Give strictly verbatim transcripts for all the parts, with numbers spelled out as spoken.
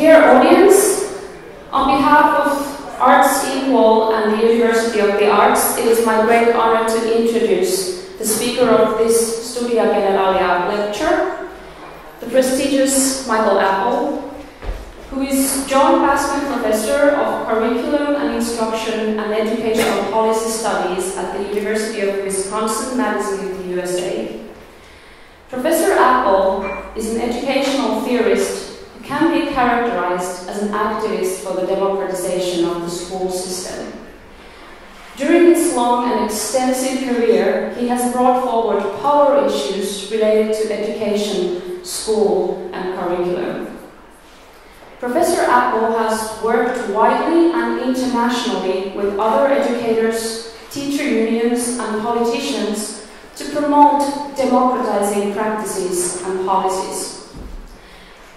Dear audience, on behalf of Arts Equal and the University of the Arts, it is my great honor to introduce the speaker of this Studia Generalia lecture, the prestigious Michael Apple, who is John Passman Professor of Curriculum and Instruction and Educational Policy Studies at the University of Wisconsin Madison in the U S A. Professor Apple is an educational theorist who can be characterized as an activist for the democratization of the school system. During his long and extensive career, he has brought forward power issues related to education, school, and curriculum. Professor Apple has worked widely and internationally with other educators, teacher unions, and politicians to promote democratizing practices and policies.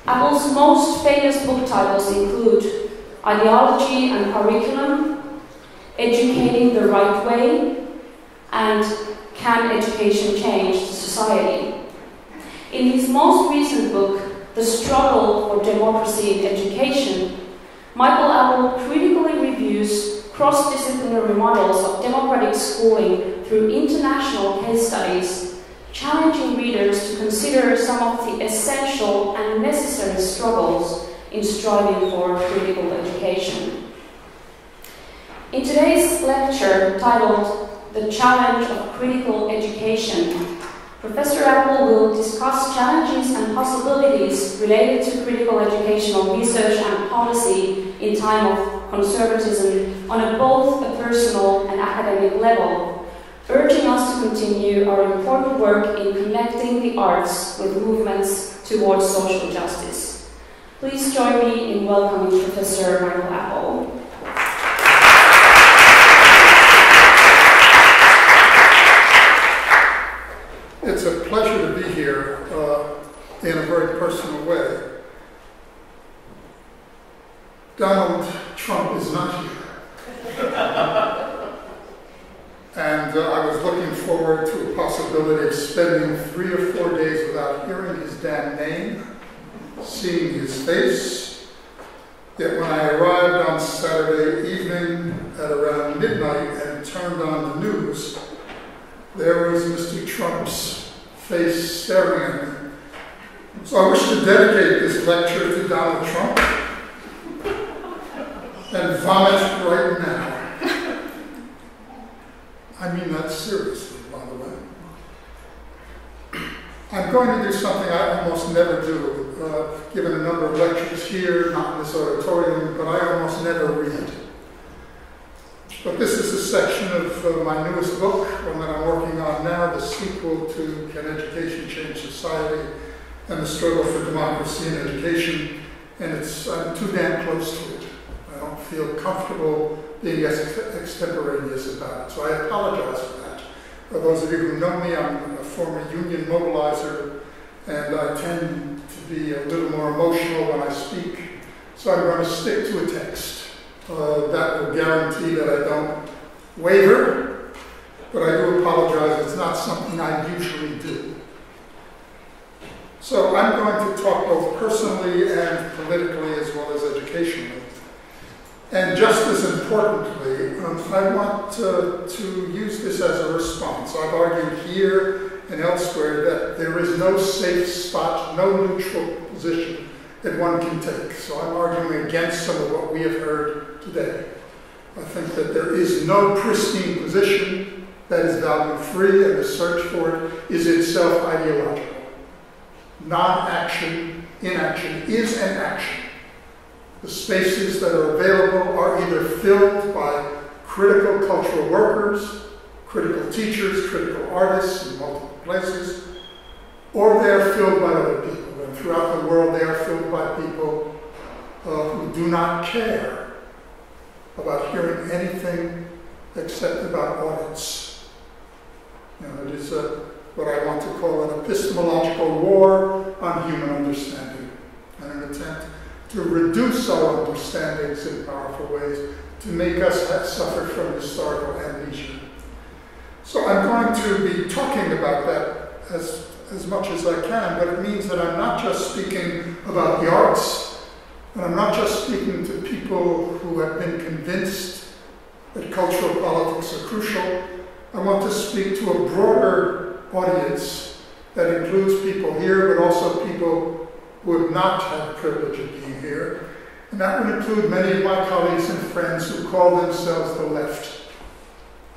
Apple's most famous book titles include Ideology and Curriculum, Educating the Right Way, and Can Education Change Society? In his most recent book, The Struggle for Democracy in Education, Michael Apple critically reviews cross-disciplinary models of democratic schooling through international case studies, challenging readers to consider some of the essential and necessary struggles in striving for critical education. In today's lecture, titled The Challenge of Critical Education, Professor Apple will discuss challenges and possibilities related to critical educational research and policy in time of conservatism on a both a personal and academic level, urging us to continue our important work in connecting the arts with movements towards social justice. Please join me in welcoming Professor Michael Apple. It's a pleasure to be here uh, in a very personal way. Donald Trump is not here. And uh, I was looking forward to a possibility of spending three or four days without hearing his damn name, seeing his face. Yet when I arrived on Saturday evening at around midnight and turned on the news, there was Mister Trump's face staring at me. So I wish to dedicate this lecture to Donald Trump and vomit right now. I mean that seriously, by the way. I'm going to do something I almost never do, uh, given a number of lectures here, not in this auditorium, but I almost never read. But this is a section of uh, my newest book, one that I'm working on now, the sequel to Can Education Change Society and the Struggle for Democracy in Education. And it's, I'm too damn close to it. I don't feel comfortable being ex extemporaneous about it. So I apologize for that. For those of you who know me, I'm a former union mobilizer, and I tend to be a little more emotional when I speak. So I'm going to stick to a text. Uh, that will guarantee that I don't waver, but I do apologize. It's not something I usually do. So I'm going to talk both personally and politically as well as educationally. And just as importantly, um, I want uh, to use this as a response. I've argued here and elsewhere that there is no safe spot, no neutral position that one can take. So I'm arguing against some of what we have heard today. I think that there is no pristine position that is value-free, and the search for it is itself ideological. Non-action, inaction is an action. The spaces that are available are either filled by critical cultural workers, critical teachers, critical artists in multiple places, or they're filled by other people. Throughout the world, they are filled by people uh, who do not care about hearing anything except about audits. You know, it is a, what I want to call an epistemological war on human understanding, and an attempt to reduce our understandings in powerful ways to make us have suffered from historical amnesia. So I'm going to be talking about that as as much as I can, but it means that I'm not just speaking about the arts, And I'm not just speaking to people who have been convinced that cultural politics are crucial. I want to speak to a broader audience that includes people here, but also people who have not had the privilege of being here. And that would include many of my colleagues and friends who call themselves the left.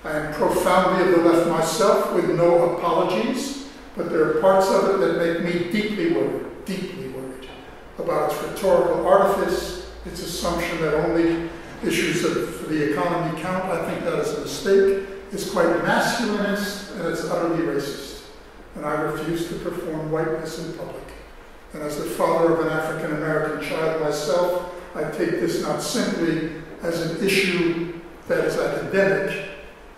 I am profoundly of the left myself, with no apologies, but there are parts of it that make me deeply worried, deeply worried about its rhetorical artifice, its assumption that only issues of the economy count. I think that is a mistake. It's quite masculinist, and it's utterly racist. And I refuse to perform whiteness in public. And as the father of an African-American child myself, I take this not simply as an issue that is academic,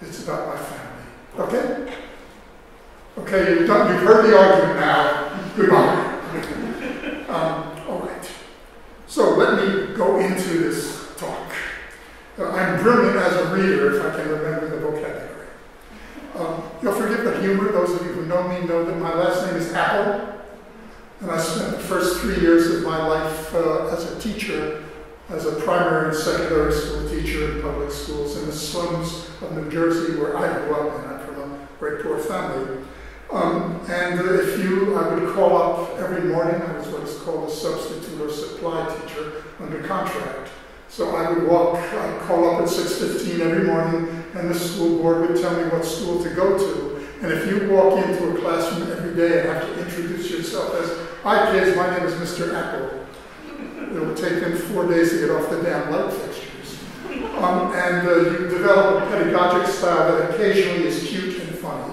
it's about my family. Okay? Okay, you've, done, you've heard the argument now. Goodbye. um, all right. So let me go into this talk. Uh, I'm brilliant as a reader, if I can remember the vocabulary. Um, you'll forgive the humor. Those of you who know me know that my last name is Apple. And I spent the first three years of my life uh, as a teacher, as a primary and secondary school teacher in public schools in the slums of New Jersey, where I grew up, and I'm from a very poor family. Um, and if you, I would call up every morning. I was what is called a substitute or supply teacher under contract. So I would walk, I'd call up at six fifteen every morning, and the school board would tell me what school to go to. And if you walk into a classroom every day and have to introduce yourself as, "Hi kids, my name is Mister Apple," it would take them four days to get off the damn light fixtures. Um, and uh, you develop a pedagogic style that occasionally is cute and funny.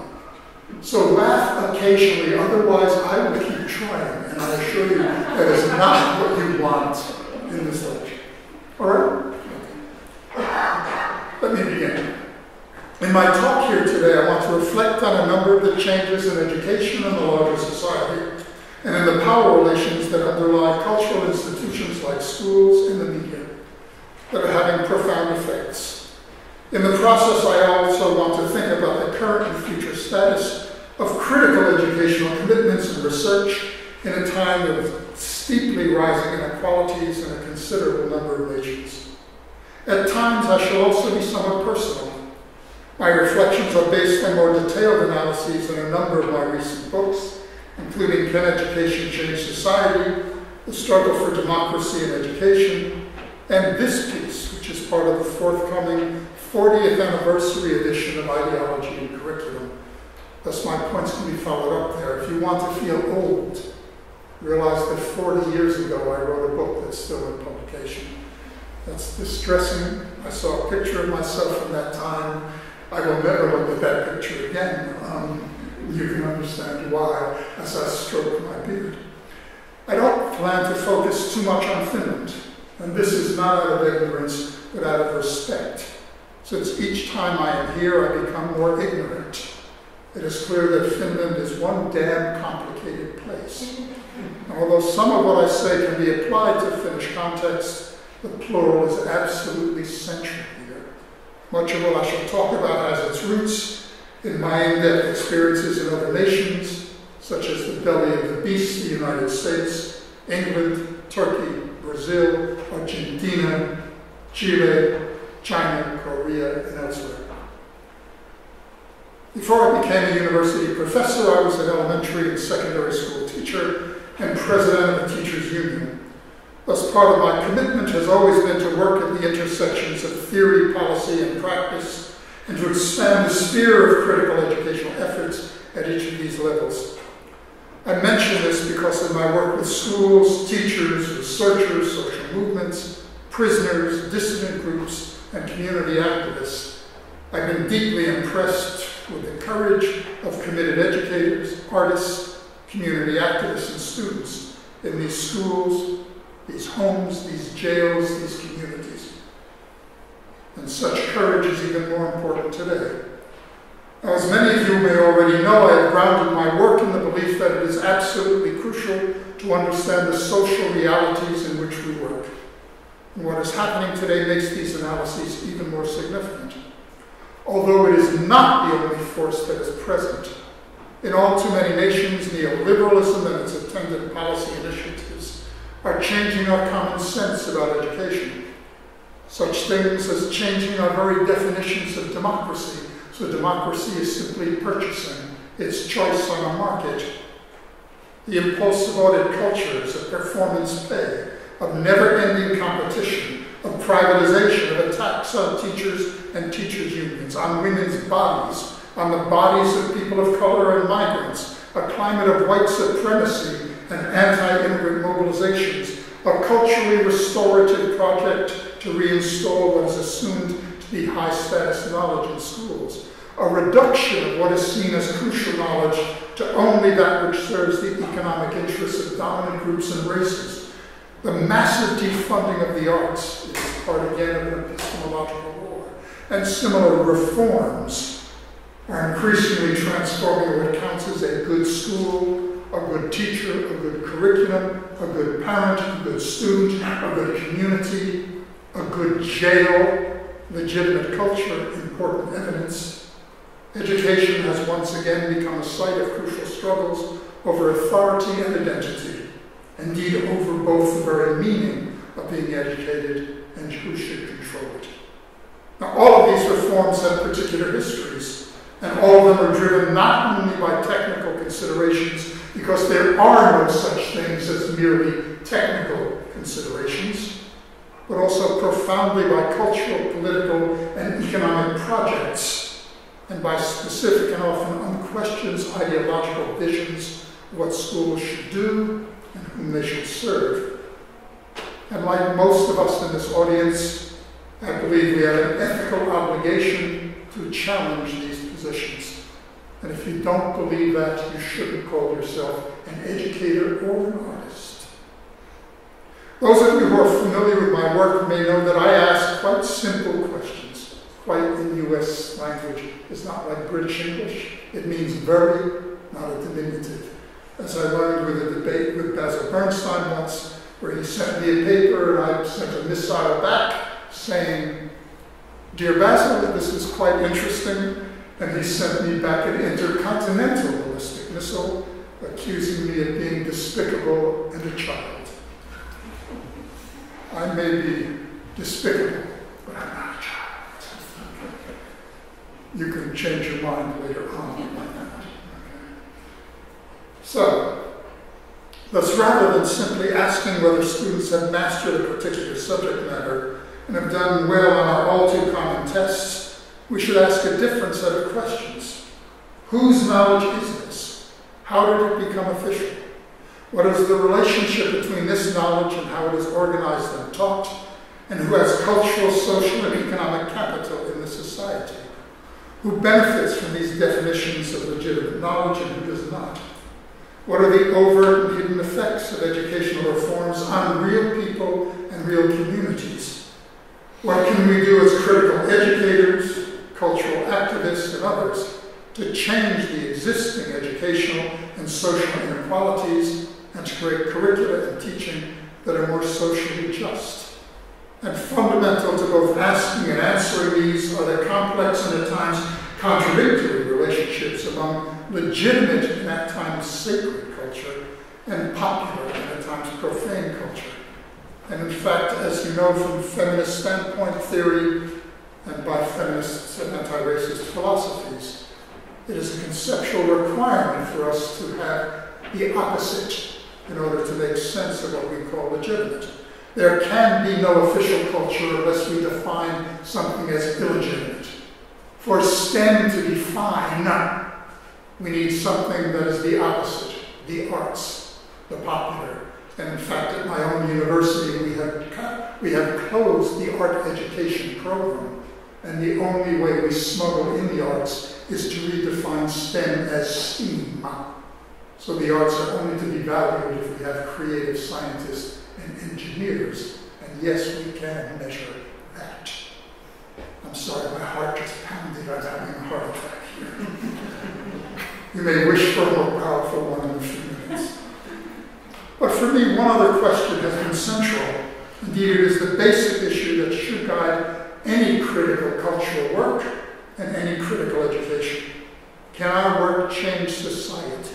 So laugh occasionally, otherwise I will keep trying, and I assure you that is not what you want in this lecture. All right? Let me begin. In my talk here today, I want to reflect on a number of the changes in education and the larger society, and in the power relations that underlie cultural institutions like schools and the media that are having profound effects. In the process, I also want to think about the current and future status of critical educational commitments and research in a time of steeply rising inequalities in a considerable number of nations. At times, I shall also be somewhat personal. My reflections are based on more detailed analyses in a number of my recent books, including Can Education Change Society, The Struggle for Democracy in Education, and this piece, which is part of the forthcoming fortieth anniversary edition of Ideology and Curriculum. Thus, my points can be followed up there. If you want to feel old, realize that forty years ago I wrote a book that's still in publication. That's distressing. I saw a picture of myself from that time. I will never look at that picture again. Um, you can understand why, as I stroke my beard. I don't plan to focus too much on Finland, and this is not out of ignorance, but out of respect. Since each time I am here, I become more ignorant. It is clear that Finland is one damn complicated place. And although some of what I say can be applied to Finnish context, the plural is absolutely central here. Much of what I shall talk about has its roots in my in-depth experiences in other nations, such as the belly of the beast, the United States, England, Turkey, Brazil, Argentina, Chile, China, Korea, and elsewhere. Before I became a university professor, I was an elementary and secondary school teacher and president of the Teachers Union. Thus, part of my commitment has always been to work at the intersections of theory, policy, and practice, and to expand the sphere of critical educational efforts at each of these levels. I mention this because in my work with schools, teachers, researchers, social movements, prisoners, dissident groups, and community activists, I've been deeply impressed with the courage of committed educators, artists, community activists, and students in these schools, these homes, these jails, these communities. And such courage is even more important today. Now, as many of you may already know, I have grounded my work in the belief that it is absolutely crucial to understand the social realities in which we work. And what is happening today makes these analyses even more significant. Although it is not the only force that is present, in all too many nations, neoliberalism and its attendant policy initiatives by changing our common sense about education. Such things as changing our very definitions of democracy, so democracy is simply purchasing its choice on a market. The impulsive audit cultures of performance pay, of never-ending competition, of privatization, of attacks on teachers and teachers' unions, on women's bodies, on the bodies of people of color and migrants, a climate of white supremacy and anti-immigrant mobilizations, a culturally restorative project to reinstall what is assumed to be high-status knowledge in schools, a reduction of what is seen as crucial knowledge to only that which serves the economic interests of dominant groups and races. The massive defunding of the arts is part, again, of an epistemological war. And similar reforms are increasingly transforming what counts as a good school, a good teacher, a good curriculum, a good parent, a good student, a good community, a good jail, legitimate culture, important evidence. Education has once again become a site of crucial struggles over authority and identity, indeed over both the very meaning of being educated and who should control it. Now, all of these reforms have particular histories, and all of them are driven not only by technical considerations, because there are no such things as merely technical considerations, but also profoundly by cultural, political, and economic projects, and by specific and often unquestioned ideological visions of what schools should do and whom they should serve. And like most of us in this audience, I believe we have an ethical obligation to challenge these positions. And if you don't believe that, you shouldn't call yourself an educator or an artist. Those of you who are familiar with my work may know that I ask quite simple questions. Quite in U S language is not like British English. It means very, not a diminutive. As I learned with a debate with Basil Bernstein once, where he sent me a paper and I sent a missile back saying, "Dear Basil, this is quite interesting." And he sent me back an intercontinental ballistic missile, accusing me of being despicable and a child. I may be despicable, but I'm not a child. You can change your mind later on. Okay. So, thus rather than simply asking whether students have mastered a particular subject matter and have done well on our all too common tests, we should ask a different set of questions. Whose knowledge is this? How did it become official? What is the relationship between this knowledge and how it is organized and taught? And who has cultural, social, and economic capital in the society? Who benefits from these definitions of legitimate knowledge and who does not? What are the overt and hidden effects of educational reforms on real people and real communities? What can we do as critical educators, cultural activists, and others to change the existing educational and social inequalities and to create curricula and teaching that are more socially just? And fundamental to both asking and answering these are the complex and at times contradictory relationships among legitimate and at times sacred culture and popular and at times profane culture. And in fact, as you know from feminist standpoint theory and by feminist and anti-racist philosophies, it is a conceptual requirement for us to have the opposite in order to make sense of what we call legitimate. There can be no official culture unless we define something as illegitimate. For STEM to be fine, we need something that is the opposite, the arts, the popular. And in fact, at my own university, we have, we have closed the art education program. And the only way we smuggle in the arts is to redefine STEM as STEAM. So the arts are only to be valued if we have creative scientists and engineers, and yes, we can measure that. I'm sorry, my heart just pounded. I'm having a heart attack here. You may wish for a more powerful one in a few minutes. But for me, one other question has been central. Indeed, it is the basic issue that should guide any critical cultural work and any critical education. Can our work change society?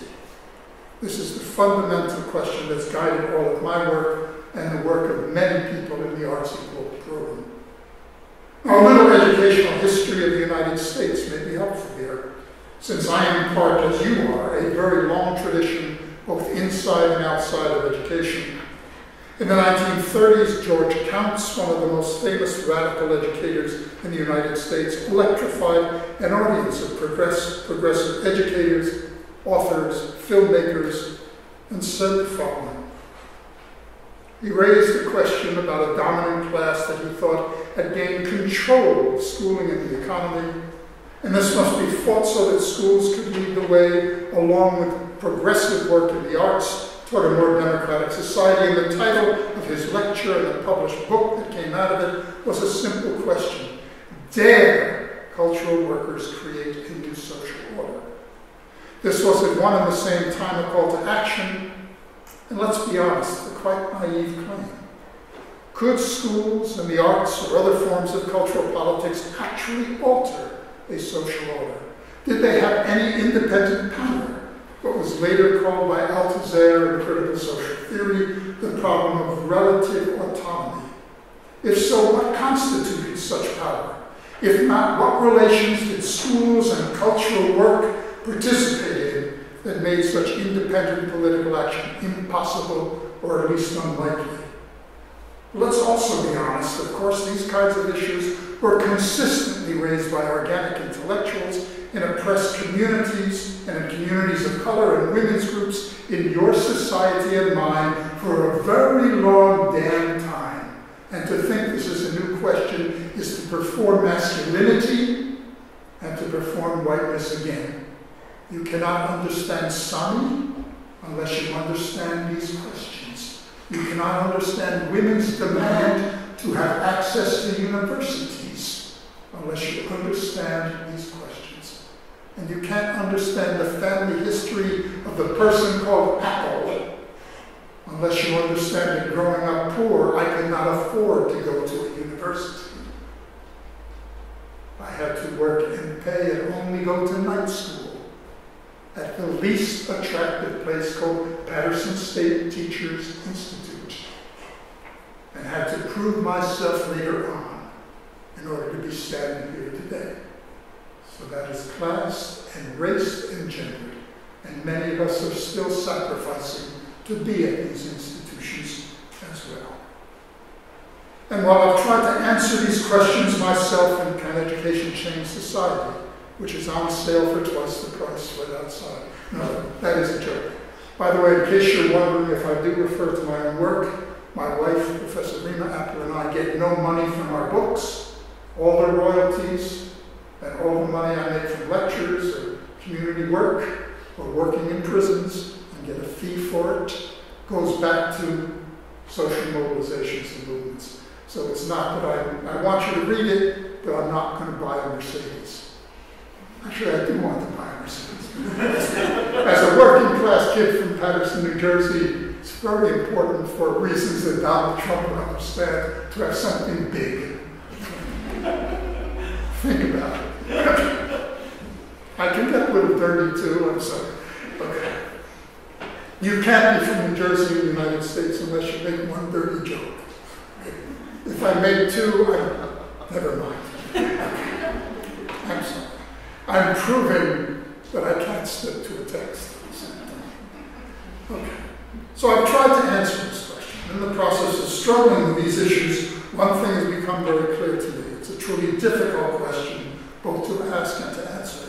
This is the fundamental question that's guided all of my work and the work of many people in the Arts Equal program. A little educational history of the United States may be helpful here, since I am in part, as you are, a very long tradition both inside and outside of education. In the nineteen thirties, George Counts, one of the most famous radical educators in the United States, electrified an audience of progress, progressive educators, authors, filmmakers, and said the following. He raised a question about a dominant class that he thought had gained control of schooling and the economy, and this must be fought so that schools could lead the way along with progressive work in the arts toward a more democratic society. And the title of his lecture and the published book that came out of it was a simple question: dare cultural workers create a new social order? This was at one and the same time a call to action, and let's be honest, a quite naive claim. Could schools and the arts or other forms of cultural politics actually alter a social order? Did they have any independent power? What was later called by Althusser in critical social theory the problem of relative autonomy. If so, what constituted such power? If not, what relations did schools and cultural work participate in that made such independent political action impossible, or at least unlikely? Let's also be honest, of course, these kinds of issues were consistently raised by organic intellectuals in oppressed communities and in communities of color and women's groups in your society and mine for a very long damn time. And to think this is a new question is to perform masculinity and to perform whiteness again. You cannot understand Sami unless you understand these questions. You cannot understand women's demand to have access to universities unless you understand these questions. And you can't understand the family history of the person called Apple unless you understand that growing up poor, I could not afford to go to a university. I had to work and pay and only go to night school at the least attractive place called Patterson State Teachers Institute, and had to prove myself later on in order to be standing here today. So that is class and race and gender, and many of us are still sacrificing to be at these institutions as well. And while I've tried to answer these questions myself in Can Education Change Society, which is on sale for twice the price right outside. No, that is a joke. By the way, in case you're wondering if I do refer to my own work, my wife, Professor Rima Apple, and I get no money from our books. All the royalties and all the money I make from lectures or community work or working in prisons and get a fee for it goes back to social mobilizations and movements. So it's not that I, I want you to read it, but I'm not going to buy a Mercedes. Actually, I do want to buy a Mercedes. As a working-class kid from Patterson, New Jersey, it's very important for reasons that Donald Trump will understand to have something big. Think about it. I can get a little dirty too, I'm sorry. Okay. You can't be from New Jersey in the United States unless you make one dirty joke. If I make two, I, never mind. I'm sorry. I'm proving that I can't stick to a text. Okay. So I've tried to answer this question. In the process of struggling with these issues, one thing has become very clear to me. It's a truly difficult question, both to ask and to answer.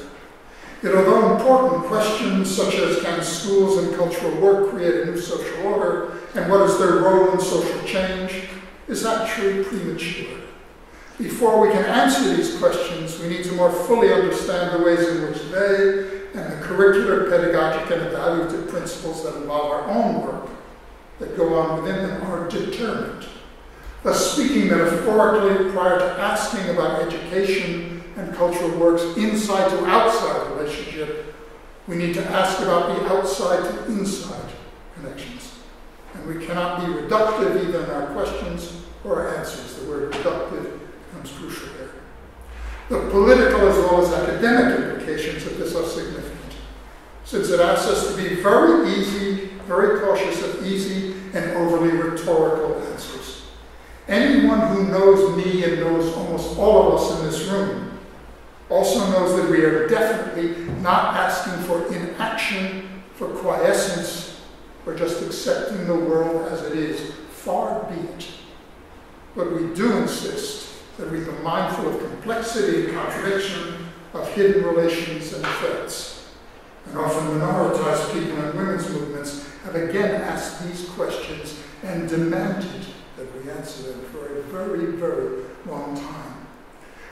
Yet although important questions such as can schools and cultural work create a new social order, and what is their role in social change, is actually premature. Before we can answer these questions, we need to more fully understand the ways in which they and the curricular, pedagogic, and evaluative principles that involve our own work that go on within them are determined. Thus, speaking metaphorically, prior to asking about education and cultural work's inside to outside relationship, we need to ask about the outside to inside connections. And we cannot be reductive either in our questions or our answers. The word reductive becomes crucial there. The political as well as academic implications of this are significant, since it asks us to be very easy, very cautious of easy and overly rhetorical answers. Anyone who knows me and knows almost all of us in this room also knows that we are definitely not asking for inaction, for quiescence, or just accepting the world as it is. Far be it. But we do insist that we are mindful of complexity and contradiction, of hidden relations and threats. And often minoritized people in women's movements have again asked these questions and demanded that we answer them for a very, very long time.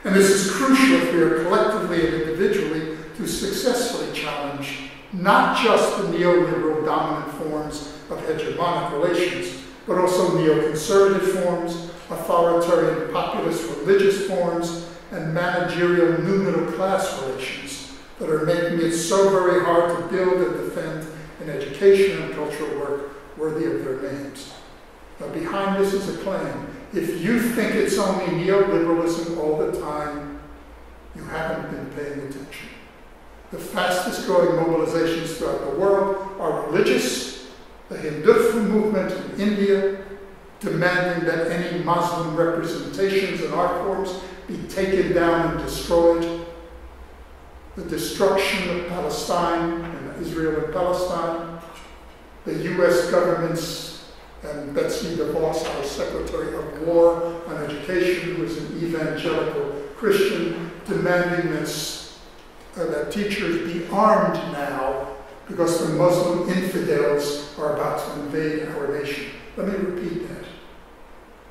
And this is crucial if we are collectively and individually to successfully challenge not just the neoliberal dominant forms of hegemonic relations, but also neoconservative forms, authoritarian populist religious forms, and managerial new middle class relations that are making it so very hard to build and defend an education and cultural work worthy of their names. Now, behind this is a claim. If you think it's only neoliberalism all the time, you haven't been paying attention. The fastest growing mobilizations throughout the world are religious, the Hindutva movement in India, demanding that any Muslim representations and art forms be taken down and destroyed. The destruction of Palestine and Israel and Palestine. The U S government's, and Betsy, the boss, our Secretary of War on Education, who is an evangelical Christian, demanding this, uh, that teachers be armed now because the Muslim infidels are about to invade our nation. Let me repeat that.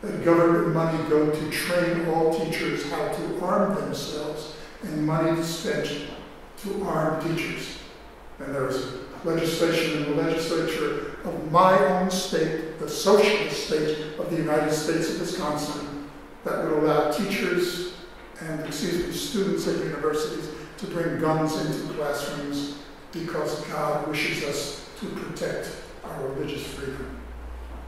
That government money go to train all teachers how to arm themselves, and money is spent to arm teachers. And there is legislation in the legislature of my own state, the socialist state of the United States of Wisconsin, that would allow teachers and, excuse me, students at universities to bring guns into classrooms because God wishes us to protect our religious freedom.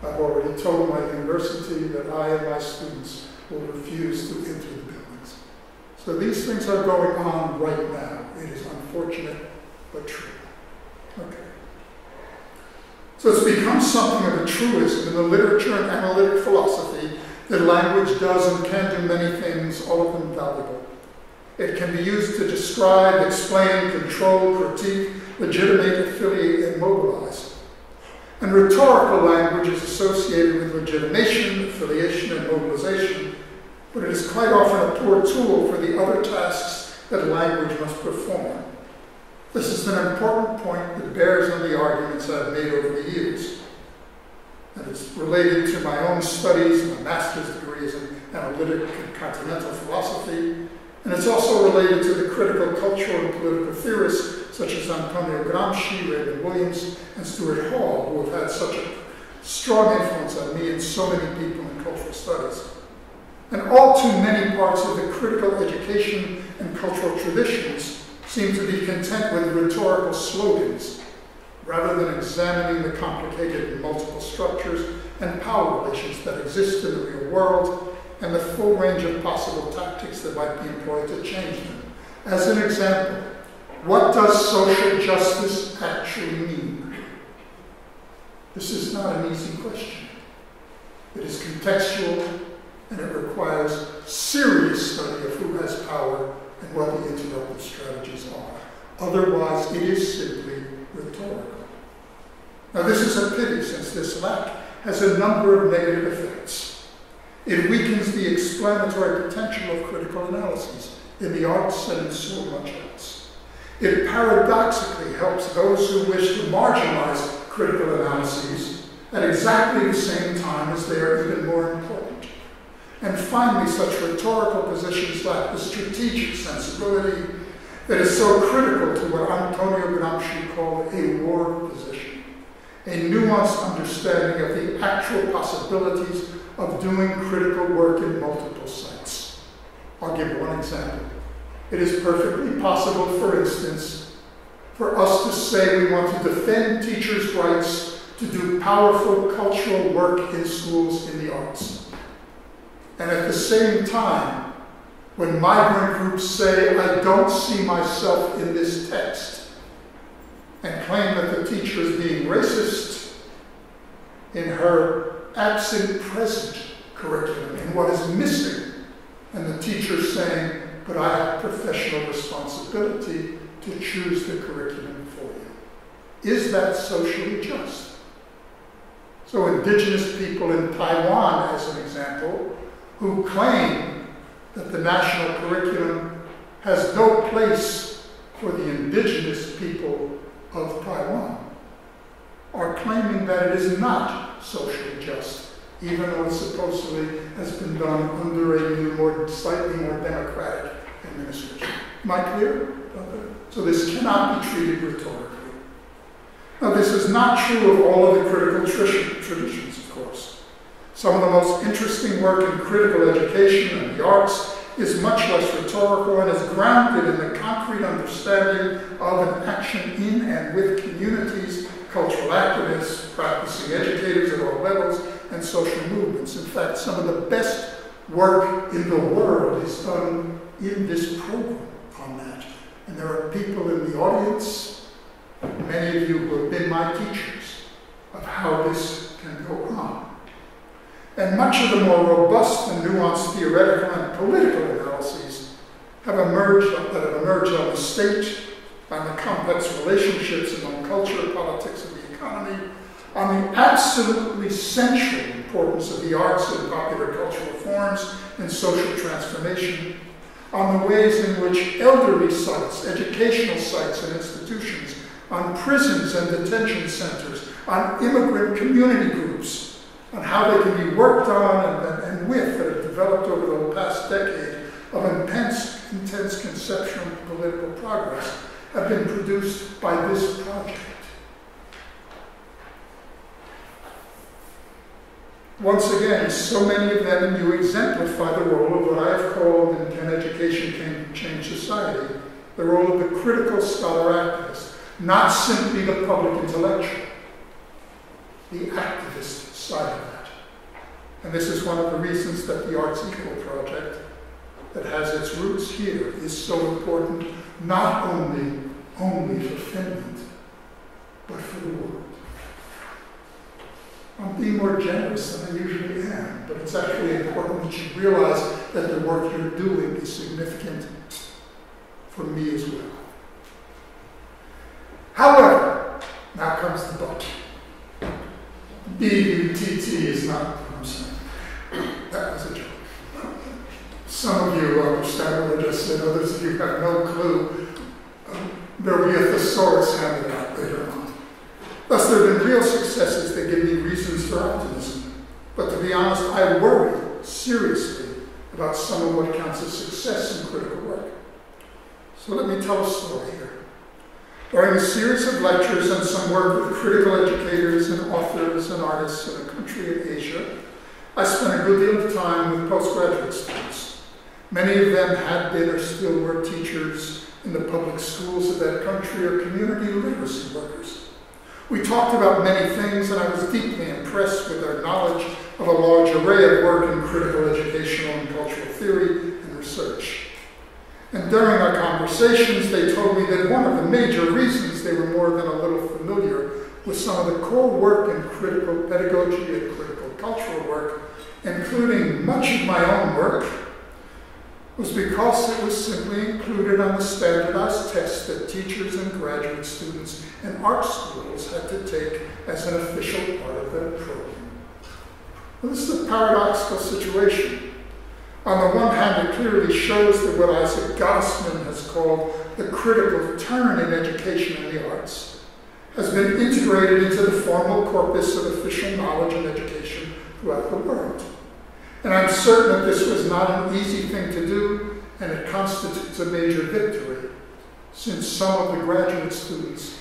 I've already told my university that I and my students will refuse to enter the buildings. So these things are going on right now. It is unfortunate, but true. Okay. So it's become something of a truism in the literature and analytic philosophy that language does and can do many things, all of them valuable. It can be used to describe, explain, control, critique, legitimate, affiliate, and mobilize. And rhetorical language is associated with legitimation, affiliation, and mobilization, but it is quite often a poor tool for the other tasks that language must perform. This is an important point that bears on the arguments I've made over the years, and it's related to my own studies and a master's degrees in analytic and continental philosophy, and it's also related to the critical cultural and political theorists such as Antonio Gramsci, Raymond Williams, and Stuart Hall, who have had such a strong influence on me and so many people in cultural studies. And all too many parts of the critical education and cultural traditions seem to be content with rhetorical slogans, rather than examining the complicated multiple structures and power relations that exist in the real world, and the full range of possible tactics that might be employed to change them. As an example, what does social justice actually mean? This is not an easy question. It is contextual, and it requires serious study of who has power and what the interruptive strategies are. Otherwise, it is simply rhetorical. Now, this is a pity, since this lack has a number of negative effects. It weakens the explanatory potential of critical analyses in the arts and in so much else. It paradoxically helps those who wish to marginalize critical analyses at exactly the same time as they are even more important. And finally, such rhetorical positions lack the strategic sensibility that is so critical to what Antonio Gramsci called a war position, a nuanced understanding of the actual possibilities of doing critical work in multiple sites. I'll give one example. It is perfectly possible, for instance, for us to say we want to defend teachers' rights to do powerful cultural work in schools in the arts. And at the same time, when migrant groups say, "I don't see myself in this text," and claim that the teacher is being racist, in her absent-present curriculum, in what is missing, and the teacher saying, but I have professional responsibility to choose the curriculum for you. Is that socially just? So indigenous people in Taiwan, as an example, who claim that the national curriculum has no place for the indigenous people of Taiwan, are claiming that it is not socially just, even though it supposedly has been done under a new, more, slightly more democratic administration. Am I clear? So this cannot be treated rhetorically. Now, this is not true of all of the critical traditions, of course. Some of the most interesting work in critical education and the arts is much less rhetorical and is grounded in the concrete understanding of an action in and with communities, cultural activists, practicing educators at all levels, and social movements. In fact, some of the best work in the world is done in this program on that. And there are people in the audience, many of you who have been my teachers, of how this can go on. And much of the more robust and nuanced theoretical and political analyses have emerged, that have emerged on the state, on the complex relationships among culture, politics, and the economy, on the absolutely central importance of the arts and popular cultural forms and social transformation, on the ways in which elderly sites, educational sites, and institutions, on prisons and detention centers, on immigrant community groups, on how they can be worked on and, and with that have developed over the past decade of intense, intense conceptual political progress have been produced by this project. Once again, so many of them do exemplify the role of what I have called in Can Education Change Society, the role of the critical scholar activist, not simply the public intellectual, the activist side of that. And this is one of the reasons that the Arts Equal project that has its roots here is so important, not only, only for Finland, but for the world. I'm being more generous than I usually am, but it's actually important that you realize that the work you're doing is significant for me as well. However, now comes the but. B U T T is not what I'm saying. That was a joke. Some of you understand what I just said, others of you have no clue. Um, there'll be a thesaurus handed out later on. Thus, there have been real successes that give me reasons for optimism. But to be honest, I worry seriously about some of what counts as success in critical work. So let me tell a story here. During a series of lectures and some work with critical educators and authors and artists in a country in Asia, I spent a good deal of time with postgraduate students. Many of them had been or still were teachers in the public schools of that country or community literacy workers. We talked about many things, and I was deeply impressed with their knowledge of a large array of work in critical educational and cultural theory and research. And during our conversations, they told me that one of the major reasons they were more than a little familiar with some of the core work in critical pedagogy and critical cultural work, including much of my own work, was because it was simply included on the standardized tests that teachers and graduate students in art schools had to take as an official part of their program. Well, this is a paradoxical situation. On the one hand, it clearly shows that what Isaac Gossman has called the critical turn in education and the arts has been integrated into the formal corpus of official knowledge and education throughout the world. And I'm certain that this was not an easy thing to do, and it constitutes a major victory, since some of the graduate students,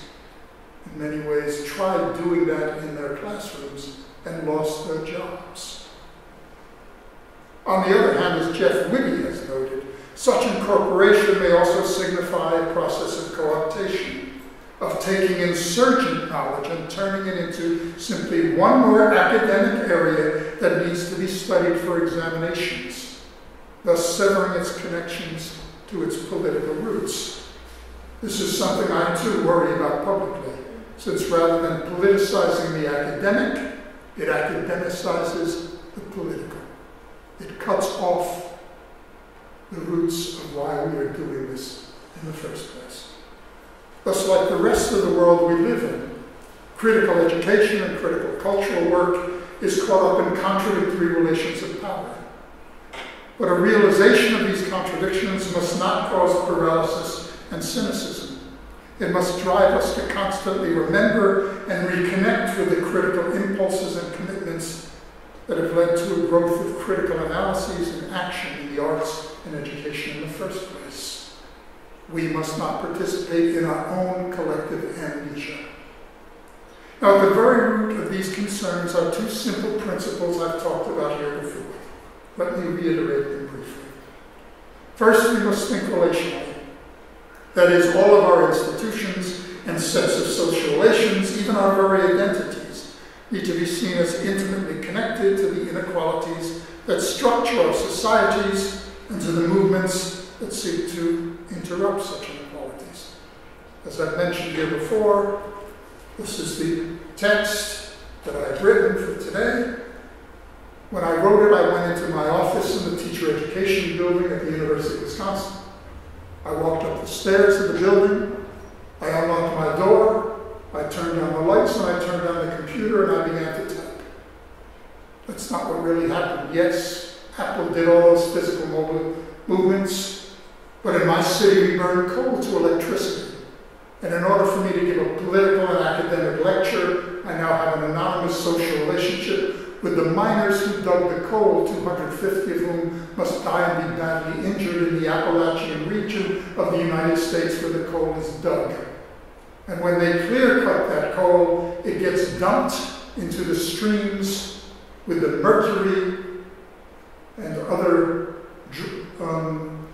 in many ways, tried doing that in their classrooms and lost their jobs. On the other hand, as Jeff Whitty has noted, such incorporation may also signify a process of co-optation, of taking insurgent knowledge and turning it into simply one more academic area that needs to be studied for examinations, thus severing its connections to its political roots. This is something I too worry about publicly, since rather than politicizing the academic, It academicizes the political. It cuts off the roots of why we are doing this in the first place. Thus, like the rest of the world we live in, critical education and critical cultural work is caught up in contradictory relations of power. But a realization of these contradictions must not cause paralysis and cynicism. It must drive us to constantly remember and reconnect with the critical impulses and commitments that have led to a growth of critical analyses and action in the arts and education in the first place. We must not participate in our own collective amnesia. Now, at the very root of these concerns are two simple principles I've talked about here before. Let me reiterate them briefly. First, we must think relationally. That is, all of our institutions and sets of social relations, even our very identities, need to be seen as intimately connected to the inequalities that structure our societies and to the movements that seek to interrupt such inequalities. As I've mentioned here before, this is the text that I've written for today. When I wrote it, I went into my office in the teacher education building at the University of Wisconsin. I walked up the stairs of the building, I unlocked my door, I turned on the lights, and I turned on the computer, and I began to type. That's not what really happened. Yes, Apple did all those physical mobile movements, but in my city we burned coal to electricity. And in order for me to give a political and academic lecture, I now have an anonymous social relationship with the miners who dug the coal, two hundred fifty of whom must die and be badly injured in the Appalachian region of the United States where the coal is dug. And when they clear cut that coal, it gets dumped into the streams with the mercury and other um,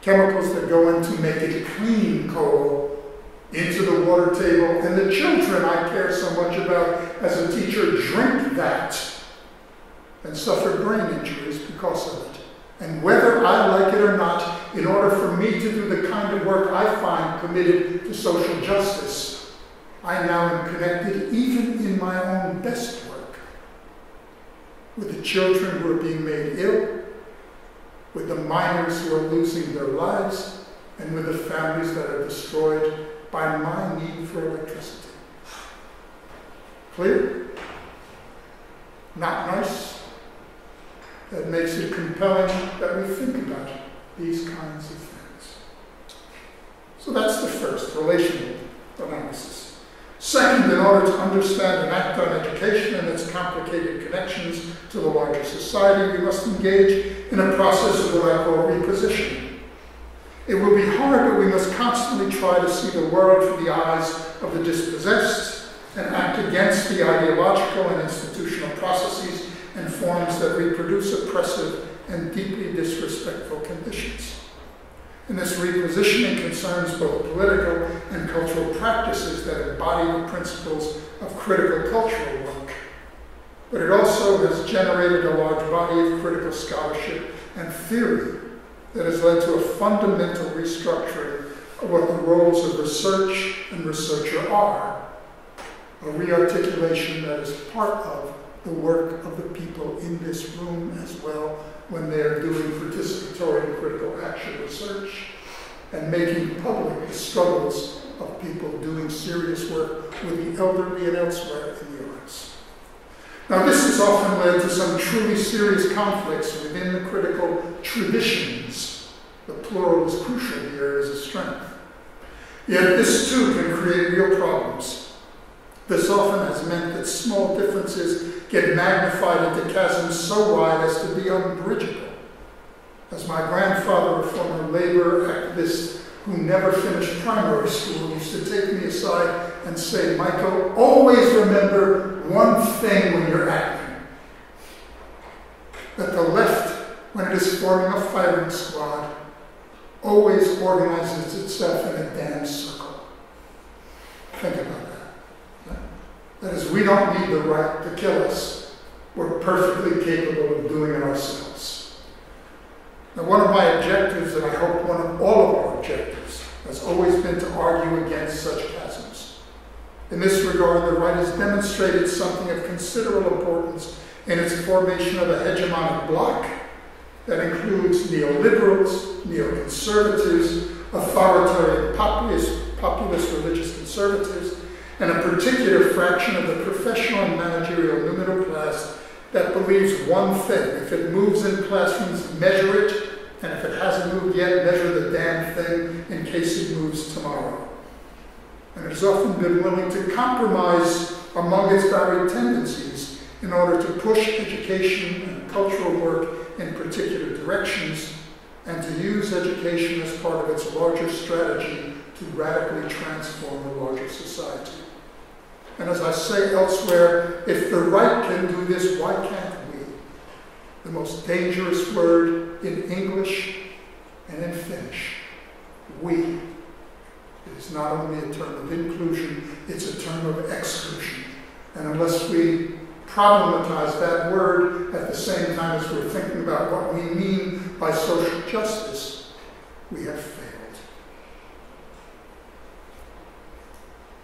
chemicals that go in to make it clean coal into the water table, and the children I care so much about as a teacher drink that and suffer brain injuries because of it. And whether I like it or not, in order for me to do the kind of work I find committed to social justice, I now am connected, even in my own best work, with the children who are being made ill, with the minors who are losing their lives, and with the families that are destroyed by my need for electricity. Clear? Not nice? That makes it compelling that we think about these kinds of things. So that's the first, relational analysis. Second, in order to understand and act on education and its complicated connections to the larger society, we must engage in a process of what I call repositioning. It will be hard, but we must constantly try to see the world through the eyes of the dispossessed and act against the ideological and institutional processes and forms that reproduce oppressive and deeply disrespectful conditions. And this repositioning concerns both political and cultural practices that embody the principles of critical cultural work. But it also has generated a large body of critical scholarship and theory that has led to a fundamental restructuring of what the roles of research and researcher are, a rearticulation that is part of the work of the people in this room as well when they are doing participatory and critical action research and making public the struggles of people doing serious work with the elderly and elsewhere in the arts. Now, this has often led to some truly serious conflicts within the critical traditions. The plural is crucial here as a strength. Yet this too can create real problems. This often has meant that small differences get magnified into chasms so wide as to be unbridgeable. As my grandfather, a former labor activist who never finished primary school, used to take me aside and say, "Michael, always remember one thing when you're acting. That the left, when it is forming a firing squad, always organizes itself in a damn circle." Think about that. That is, we don't need the right to kill us. We're perfectly capable of doing it ourselves. Now, one of my objectives, and I hope one of all of our objectives, has always been to argue against such chasms. In this regard, the right has demonstrated something of considerable importance in its formation of a hegemonic bloc that includes neoliberals, neoconservatives, authoritarian populist, populist religious conservatives, and a particular fraction of the professional and managerial middle class that believes one thing. If it moves in classrooms, measure it, and if it hasn't moved yet, measure the damn thing in case it moves tomorrow. And it has often been willing to compromise among its varied tendencies in order to push education and cultural work in particular directions, and to use education as part of its larger strategy to radically transform the larger society. And as I say elsewhere, if the right can do this, why can't we? The most dangerous word in English and in Finnish, we. It is not only a term of inclusion, it's a term of exclusion. And unless we problematize that word at the same time as we're thinking about what we mean by social justice, we have failed.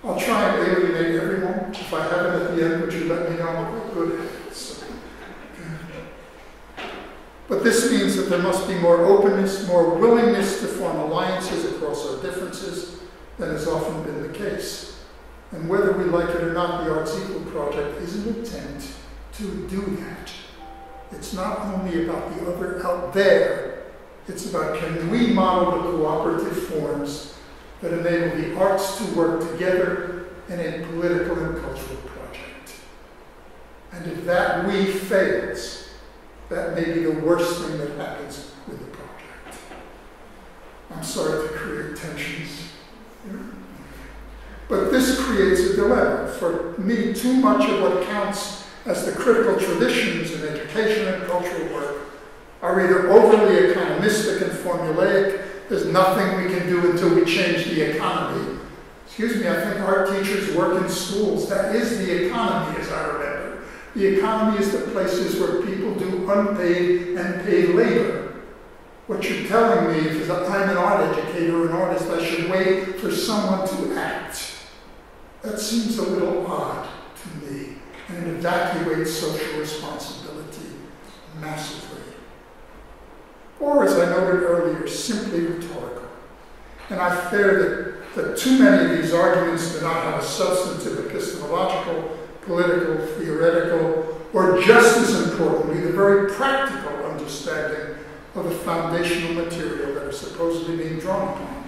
I'll try and alienate everyone. If I haven't at the end, would you let me know what good it is? But this means that there must be more openness, more willingness to form alliances across our differences than has often been the case. And whether we like it or not, the Arts Equal project is an attempt to do that. It's not only about the other out there, it's about can we model the cooperative forms that enable the arts to work together in a political and cultural project. And if that we fails, that may be the worst thing that happens with the project. I'm sorry to create tensions here. But this creates a dilemma. For me, too much of what counts as the critical traditions in education and cultural work are either overly economistic and formulaic. There's nothing we can do until we change the economy. Excuse me, I think art teachers work in schools. That is the economy, as I remember. The economy is the places where people do unpaid and paid labor. What you're telling me is that I'm an art educator, an artist, I should wait for someone to act. That seems a little odd to me, and it evacuates social responsibility massively. Or, as I noted earlier, simply rhetorical. And I fear that, that too many of these arguments do not have a substantive epistemological, political, theoretical, or just as importantly, the very practical understanding of the foundational material that are supposedly being drawn upon.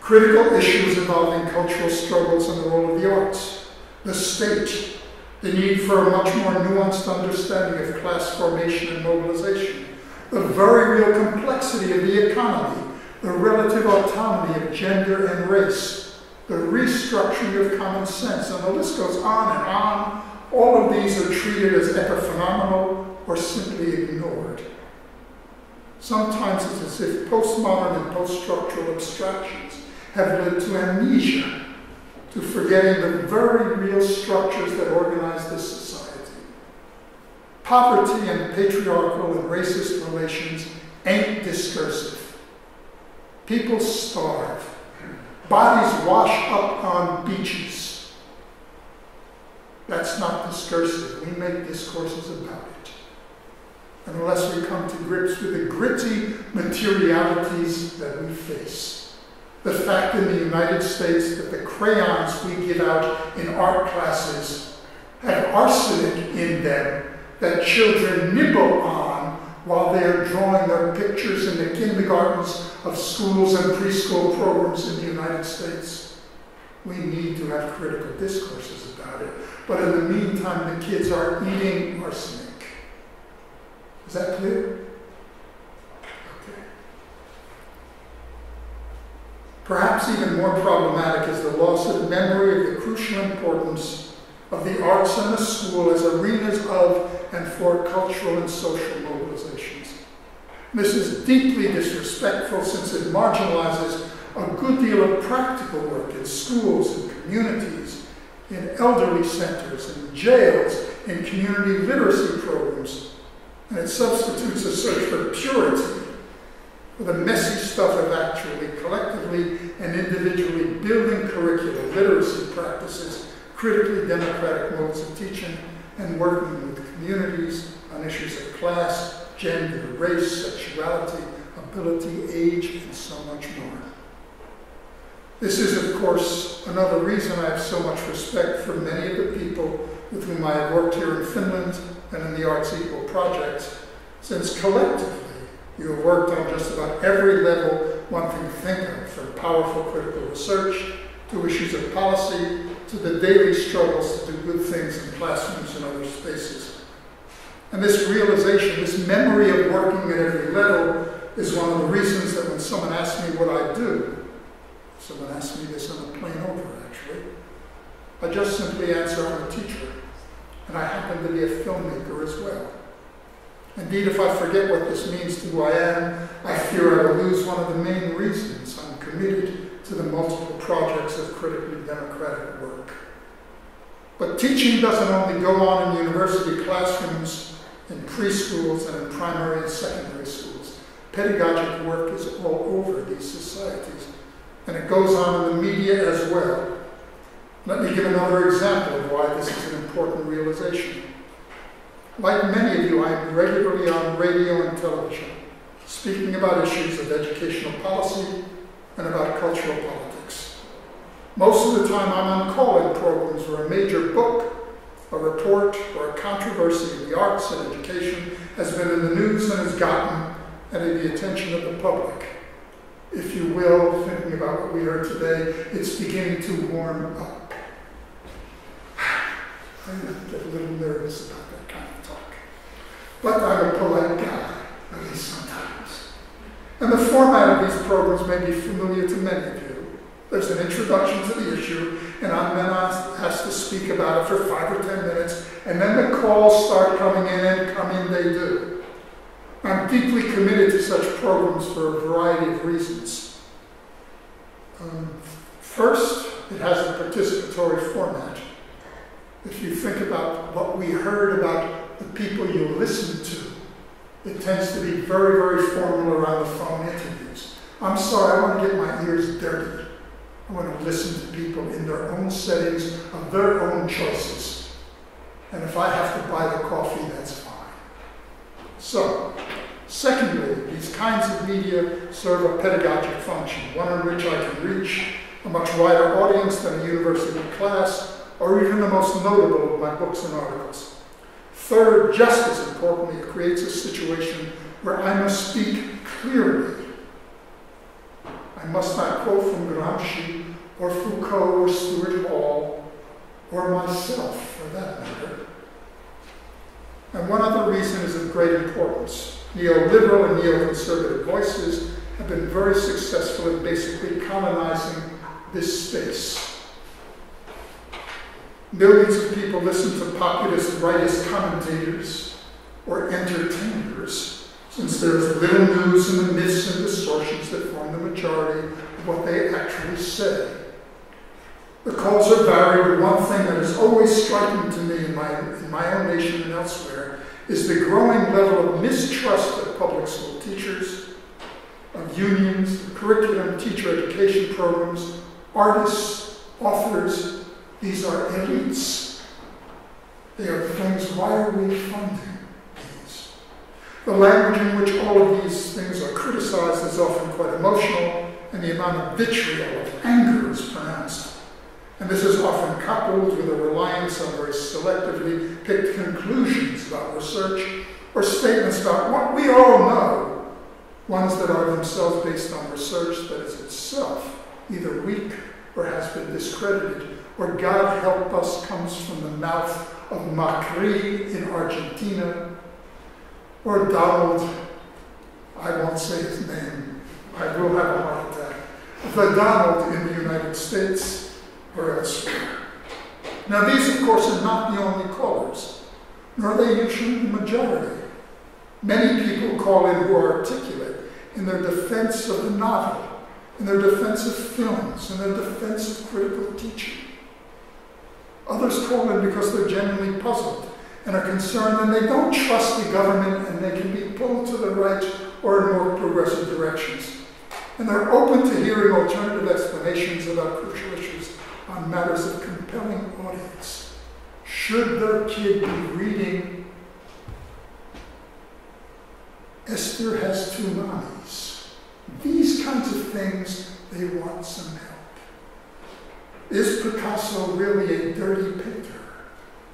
Critical issues involving cultural struggles and the role of the arts, the state, the need for a much more nuanced understanding of class formation and mobilization, the very real complexity of the economy, the relative autonomy of gender and race, the restructuring of common sense, and the list goes on and on. All of these are treated as epiphenomenal or simply ignored. Sometimes it's as if postmodern and post-structural abstractions have led to amnesia, to forgetting the very real structures that organize this society. Poverty and patriarchal and racist relations ain't discursive. People starve. Bodies wash up on beaches. That's not discursive. We make discourses about it. Unless we come to grips with the gritty materialities that we face. The fact in the United States that the crayons we give out in art classes have arsenic in them that children nibble on while they are drawing their pictures in the kindergartens of schools and preschool programs in the United States. We need to have critical discourses about it. But in the meantime, the kids are eating arsenic. Is that clear? Okay. Perhaps even more problematic is the loss of memory of the crucial importance of the arts and the school as arenas of and for cultural and social mobilizations. And this is deeply disrespectful since it marginalizes a good deal of practical work in schools, in communities, in elderly centers, in jails, in community literacy programs. And it substitutes a search for purity, for the messy stuff of actually collectively and individually building curricula, literacy practices, critically democratic modes of teaching, and working with communities on issues of class, gender, race, sexuality, ability, age, and so much more. This is, of course, another reason I have so much respect for many of the people with whom I have worked here in Finland and in the Arts Equal projects, since collectively you have worked on just about every level one can think of, from powerful critical research to issues of policy, to the daily struggles to do good things in classrooms and other spaces. And this realization, this memory of working at every level, is one of the reasons that when someone asks me what I do, someone asked me this on a plane over actually, I just simply answer, I'm a teacher, and I happen to be a filmmaker as well. Indeed, if I forget what this means to who I am, I fear I will lose one of the main reasons I'm committed to the multiple projects of critically democratic work. But teaching doesn't only go on in university classrooms, in preschools, and in primary and secondary schools. Pedagogic work is all over these societies, and it goes on in the media as well. Let me give another example of why this is an important realization. Like many of you, I am regularly on radio and television, speaking about issues of educational policy and about cultural politics. Most of the time I'm on call-in programs where a major book, a report, or a controversy in the arts and education has been in the news and has gotten any of the attention of the public. If you will, thinking about what we heard today, it's beginning to warm up. I get a little nervous about that kind of talk. But I'm a polite guy, at least sometimes. And the format of these programs may be familiar to many of you. There's an introduction to the issue, and I'm then asked to speak about it for five or ten minutes, and then the calls start coming in, and come in they do. I'm deeply committed to such programs for a variety of reasons. Um, first, it has a participatory format. If you think about what we heard about the people you listen to, it tends to be very, very formal around the phone interviews. I'm sorry, I want to get my ears dirty. I want to listen to people in their own settings, of their own choices. And if I have to buy the coffee, that's fine. So, secondly, these kinds of media serve a pedagogic function, one in which I can reach a much wider audience than a university class, or even the most notable of my books and articles. Third, just as importantly, it creates a situation where I must speak clearly. I must not quote from Gramsci, or Foucault, or Stuart Hall, or myself, for that matter. And one other reason is of great importance. Neoliberal and neoconservative voices have been very successful in basically colonizing this space. Millions of people listen to populist rightist commentators or entertainers, since there's little news in the myths and distortions that form the majority of what they actually say. The calls are varied, but one thing that is always striking to me in my, in my own nation and elsewhere is the growing level of mistrust of public school teachers, of unions, the curriculum, teacher education programs, artists, authors. These are elites. They are things, why are we funding these? The language in which all of these things are criticized is often quite emotional, and the amount of vitriol, of anger is pronounced. And this is often coupled with a reliance on very selectively picked conclusions about research or statements about what we all know, ones that are themselves based on research that is itself either weak or has been discredited, or God help us comes from the mouth of Macri in Argentina, or Donald, I won't say his name, I will have a heart attack, the Donald in the United States or elsewhere. Now these, of course, are not the only callers, nor are they usually the majority. Many people call in who are articulate in their defense of the novel, in their defense of films, in their defense of critical teaching. Others call in because they're genuinely puzzled and are concerned, and they don't trust the government, and they can be pulled to the right or in more progressive directions. And they're open to hearing alternative explanations about crucial issues on matters of compelling audience. Should the kid be reading Esther Has Two Nannies? These kinds of things, they want some help. Is Picasso really a dirty painter?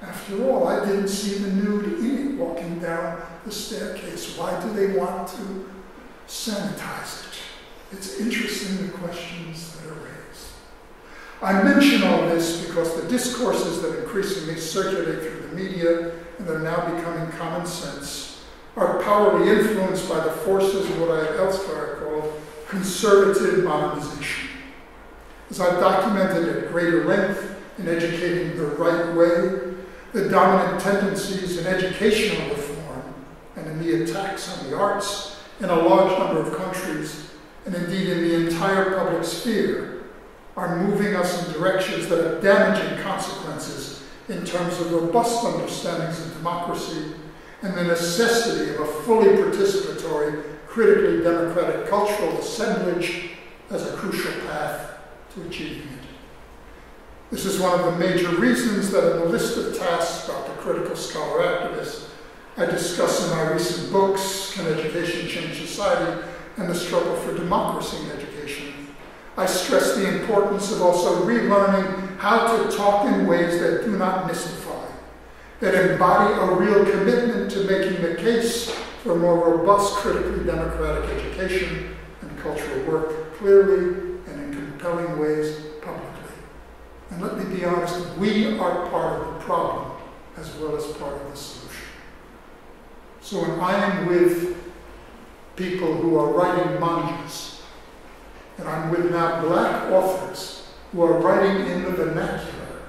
After all, I didn't see the nude in it walking down the staircase. Why do they want to sanitize it? It's interesting the questions that are raised. I mention all this because the discourses that increasingly circulate through the media and that are now becoming common sense are powerfully influenced by the forces of what I have elsewhere called conservative modernization. As I've documented at greater length in Educating the Right Way, the dominant tendencies in educational reform and in the attacks on the arts in a large number of countries, and indeed in the entire public sphere, are moving us in directions that have damaging consequences in terms of robust understandings of democracy and the necessity of a fully participatory, critically democratic cultural assemblage as a crucial path to achieving it. This is one of the major reasons that in the list of tasks about the critical scholar activist I discuss in my recent books, Can Education Change Society and The Struggle for Democracy in Education, I stress the importance of also relearning how to talk in ways that do not mystify, that embody a real commitment to making the case for more robust, critically democratic education and cultural work clearly and in compelling ways publicly. And let me be honest, we are part of the problem as well as part of the solution. So when I am with people who are writing mangas, and I'm with now black authors who are writing in the vernacular,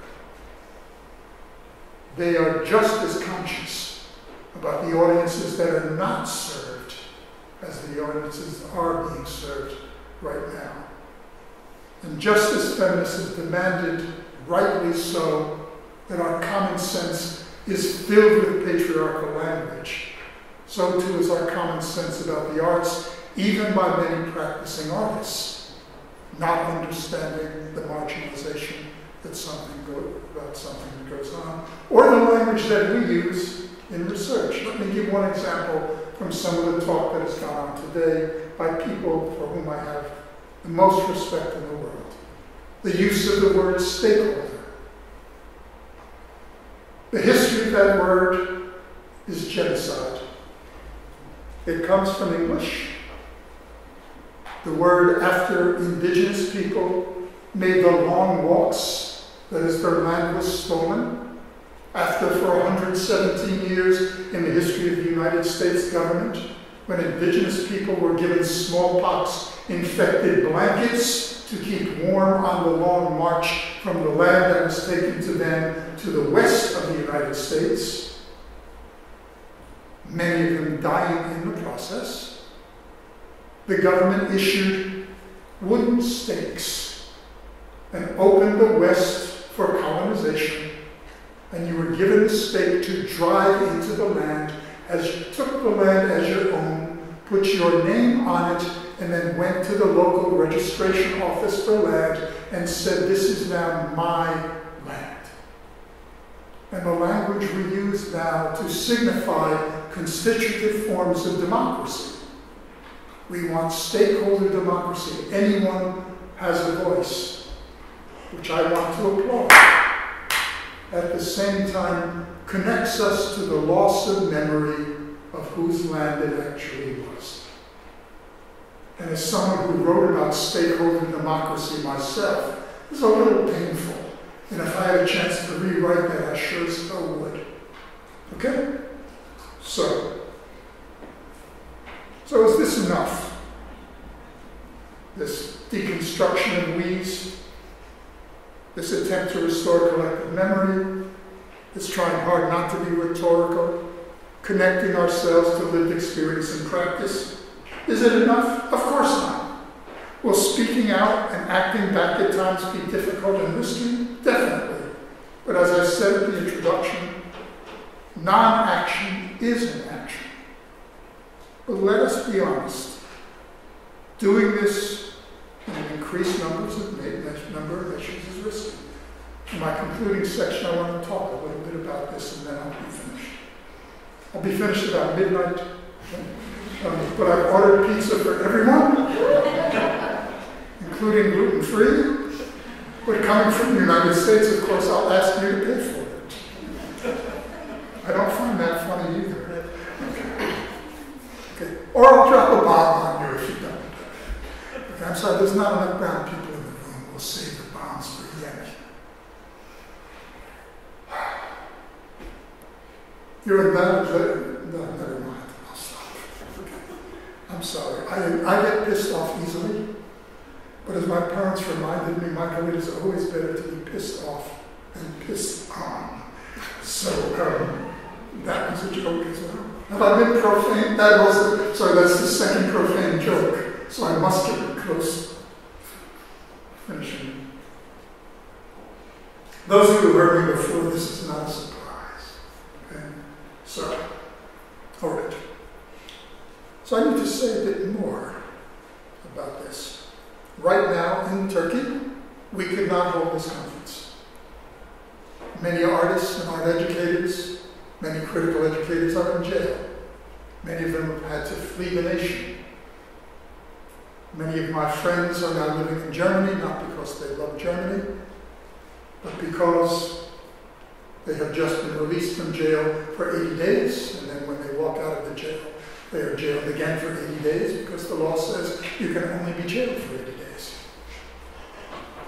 they are just as conscious about the audiences that are not served as the audiences are being served right now. And just as feminists have demanded, rightly so, that our common sense is filled with patriarchal language, so too is our common sense about the arts, even by many practicing artists, not understanding the marginalization that something go, about something that goes on, or the language that we use in research. Let me give one example from some of the talk that has gone on today by people for whom I have the most respect in the world. The use of the word stakeholder. The history of that word is genocide. It comes from English. The word, after indigenous people made the long walks, that is, their land was stolen, after for one hundred seventeen years in the history of the United States government, when indigenous people were given smallpox infected blankets to keep warm on the long march from the land that was taken to them to the west of the United States, many of them dying in the process, the government issued wooden stakes and opened the West for colonization, and you were given the stake to drive into the land as you took the land as your own, put your name on it, and then went to the local registration office for land and said, this is now my land. And the language we use now to signify constitutive forms of democracy. We want stakeholder democracy. Anyone has a voice, which I want to applaud. At the same time, connects us to the loss of memory of whose land it actually was. And as someone who wrote about stakeholder democracy myself, it's a little painful. And if I had a chance to rewrite that, I sure as hell would. Okay? So, so is this enough? This deconstruction of we's, this attempt to restore collective memory, this trying hard not to be rhetorical, connecting ourselves to lived experience and practice, is it enough? Of course not. Will speaking out and acting back at times be difficult and risky? Definitely. But as I said in the introduction, non-action is an action. But let us be honest. Doing this in increased numbers of, number of issues is risky. In my concluding section, I want to talk a little bit about this, and then I'll be finished. I'll be finished about midnight, um, but I've ordered pizza for everyone, including gluten-free. But coming from the United States, of course, I'll ask you to pay for it. I don't find that funny either. Okay. Or I'll drop a bomb on you if you don't. Okay, I'm sorry, there's not enough brown people in the room. We'll save the bombs for the end. You're in that, no, never mind, I'll stop. Okay. I'm sorry, I, I get pissed off easily. But as my parents reminded me, Michael, it is always better to be pissed off than pissed on. So um, that was a joke as well. Have I been profane? That was the, sorry, that's the second profane joke. So I must get it close. Finishing. Those of you who heard me before, this is not a surprise. Okay? So, all right. So I need to say a bit more about this. Right now in Turkey, we could not hold this conference. Many artists and art educators, many critical educators are in jail. Many of them have had to flee the nation. Many of my friends are now living in Germany, not because they love Germany, but because they have just been released from jail for eighty days, and then when they walk out of the jail, they are jailed again for eighty days because the law says you can only be jailed for eighty days.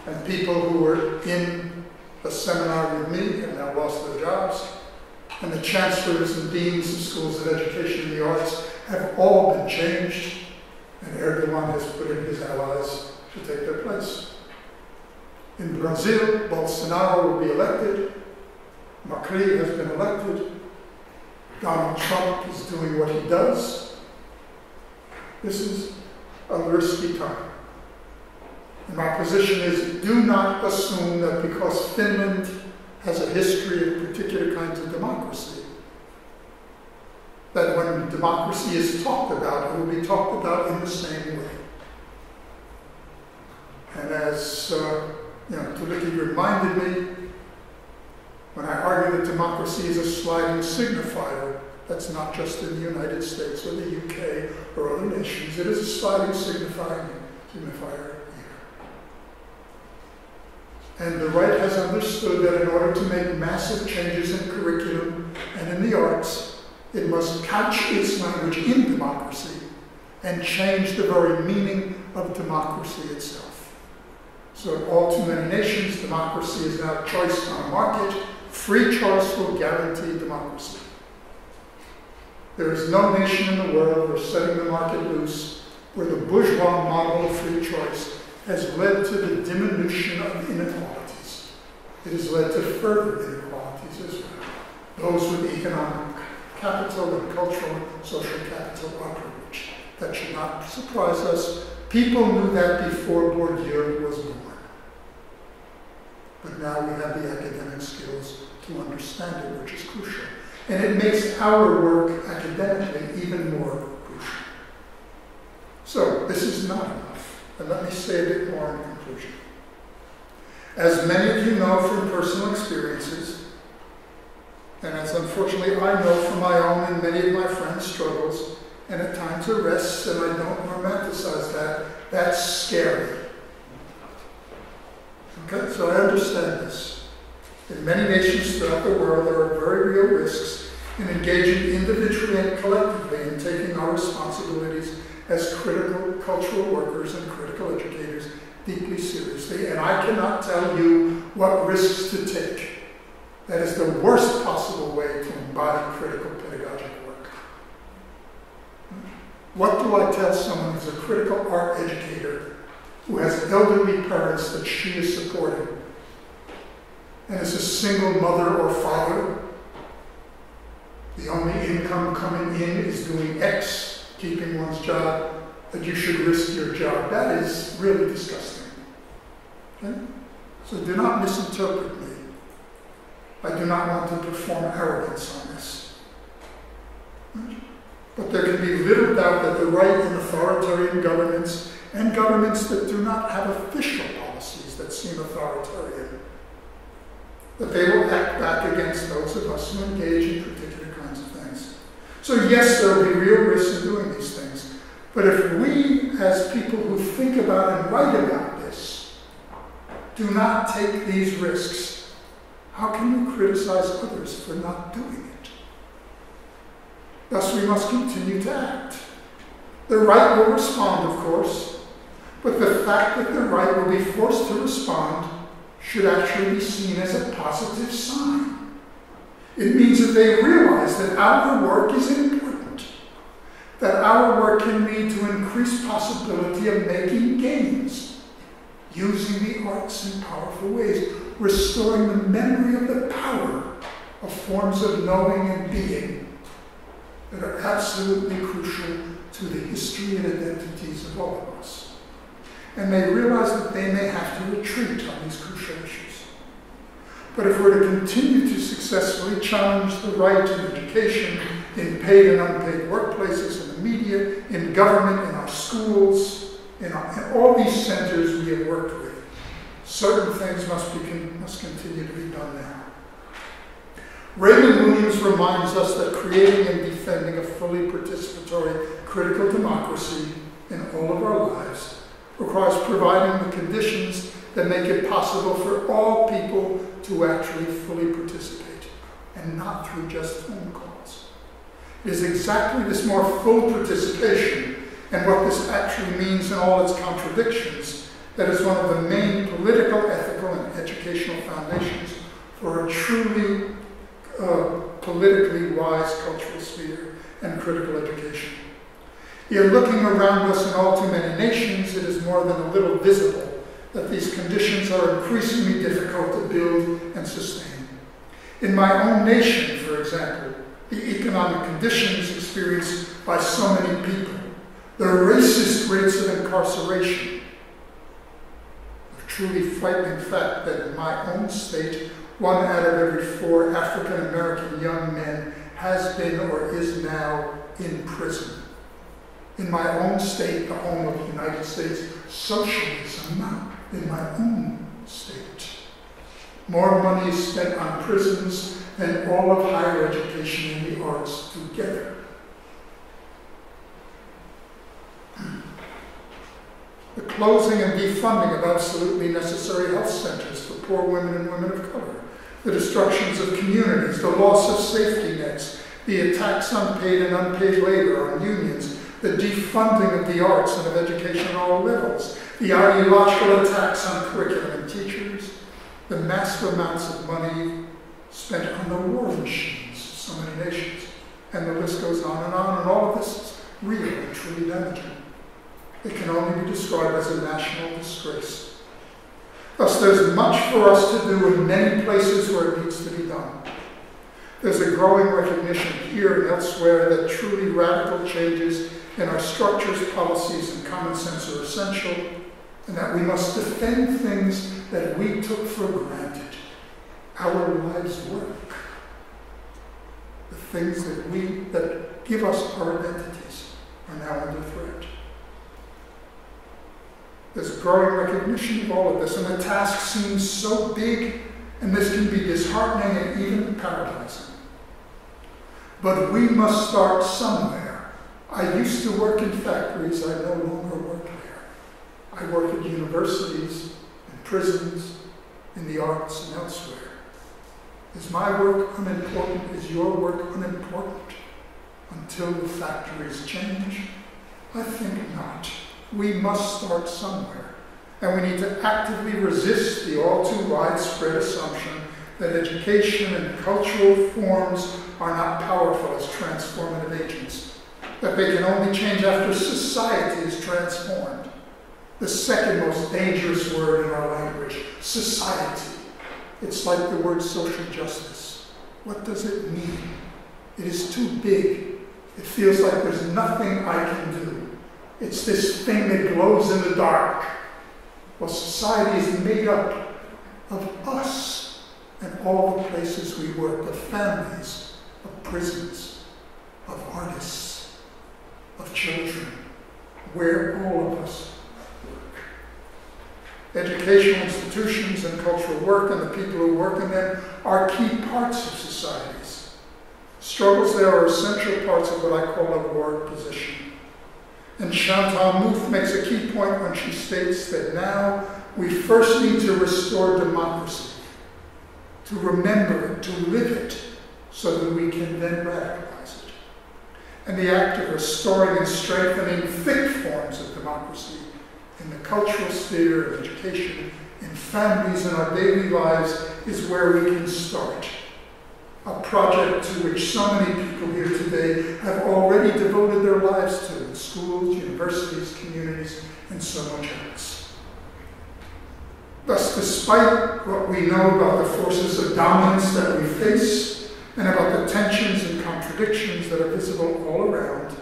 And people who were in a seminar with me and now lost their jobs, and the chancellors and deans of schools of education and the arts have all been changed, and Erdogan has put in his allies to take their place. In Brazil, Bolsonaro will be elected, Macri has been elected, Donald Trump is doing what he does. This is a risky time. And my position is, do not assume that because Finland has a history of particular kinds of democracy, that when democracy is talked about, it will be talked about in the same way. And as uh, you know, Tuliki reminded me, when I argue that democracy is a sliding signifier, that's not just in the United States or the U K or other nations, it is a sliding signifier. signifier. And the right has understood that in order to make massive changes in curriculum and in the arts, it must couch its language in democracy and change the very meaning of democracy itself. So in all too many nations, democracy is now choice on a market. Free choice will guarantee democracy. There is no nation in the world where setting the market loose, where the bourgeois model of free choice has led to the diminution of inequalities. It has led to further inequalities as well. Those with economic capital and cultural and social capital are privileged. That should not surprise us. People knew that before Bourdieu was born. But now we have the academic skills to understand it, which is crucial. And it makes our work academically even more crucial. So this is not enough. And let me say a bit more in conclusion. As many of you know from personal experiences, and as unfortunately I know from my own and many of my friends' struggles, and at times arrests, and I don't romanticize that, that's scary. Okay, so I understand this. In many nations throughout the world, there are very real risks in engaging individually and collectively in taking our responsibilities as critical cultural workers and critical educators deeply seriously, and I cannot tell you what risks to take. That is the worst possible way to embody critical pedagogic work. What do I tell someone who's a critical art educator who has elderly parents that she is supporting, and is a single mother or father? The only income coming in is doing X, keeping one's job, that you should risk your job. That is really disgusting. Okay? So do not misinterpret me. I do not want to perform arrogance on this. Right? But there can be little doubt that the right in authoritarian governments and governments that do not have official policies that seem authoritarian that they will act back against those of us who engage in particular kinds of things. So yes, there will be real risks in doing these things, but if we, as people who think about and write about this, do not take these risks, how can you criticize others for not doing it? Thus, we must continue to act. The right will respond, of course, but the fact that the right will be forced to respond should actually be seen as a positive sign. It means that they realize that our work is important, that our work can lead to increased possibility of making gains, using the arts in powerful ways, restoring the memory of the power of forms of knowing and being that are absolutely crucial to the history and identities of all of us. And they realize that they may have to retreat on these crucial issues. But if we're to continue to successfully challenge the right to education in paid and unpaid workplaces, in the media, in government, in our schools, in, our, in all these centers we have worked with, certain things must, be, must continue to be done now. Raymond Williams reminds us that creating and defending a fully participatory, critical democracy in all of our lives requires providing the conditions that make it possible for all people to actually fully participate, and not through just phone calls. It is exactly this more full participation, and what this actually means in all its contradictions, that is one of the main political, ethical, and educational foundations for a truly uh, politically wise cultural sphere and critical education. Yet looking around us in all too many nations, it is more than a little visible that these conditions are increasingly difficult to build and sustain. In my own nation, for example, the economic conditions experienced by so many people, the racist rates of incarceration, a truly frightening fact that in my own state, one out of every four African American young men has been or is now in prison. In my own state, the home of the United States, socialism, not in my own state. More money is spent on prisons than all of higher education and the arts together. The closing and defunding of absolutely necessary health centers for poor women and women of color, the destructions of communities, the loss of safety nets, the attacks on paid and unpaid labor, on unions, the defunding of the arts and of education at all levels, the ideological attacks on curriculum and teachers, the massive amounts of money spent on the war machines of so many nations, and the list goes on and on, and all of this is real and truly damaging. It can only be described as a national disgrace. Thus, there's much for us to do in many places where it needs to be done. There's a growing recognition here and elsewhere that truly radical changes and our structures, policies, and common sense are essential, and that we must defend things that we took for granted. Our lives' work, the things that, we, that give us our identities, are now under threat. There's a growing recognition of all of this, and the task seems so big, and this can be disheartening and even paralyzing. But we must start somewhere. I used to work in factories, I no longer work there. I work at universities, in prisons, in the arts, and elsewhere. Is my work unimportant? Is your work unimportant until the factories change? I think not. We must start somewhere. And we need to actively resist the all too widespread assumption that education and cultural forms are not powerful as transformative agents, that they can only change after society is transformed. The second most dangerous word in our language, society. It's like the word social justice. What does it mean? It is too big. It feels like there's nothing I can do. It's this thing that glows in the dark. Well, society is made up of us and all the places we work, of families, of prisons, of artists, of children, where all of us work. Educational institutions and cultural work and the people who work in them are key parts of societies. Struggles there are essential parts of what I call a war position. And Chantal Mouffe makes a key point when she states that now we first need to restore democracy, to remember it, to live it, so that we can then radicalize it. And the act of restoring and strengthening thick forms of democracy in the cultural sphere of education, in families and our daily lives, is where we can start. A project to which so many people here today have already devoted their lives to, in schools, universities, communities, and so much else. Thus, despite what we know about the forces of dominance that we face, and about the tensions and contradictions that are visible all around,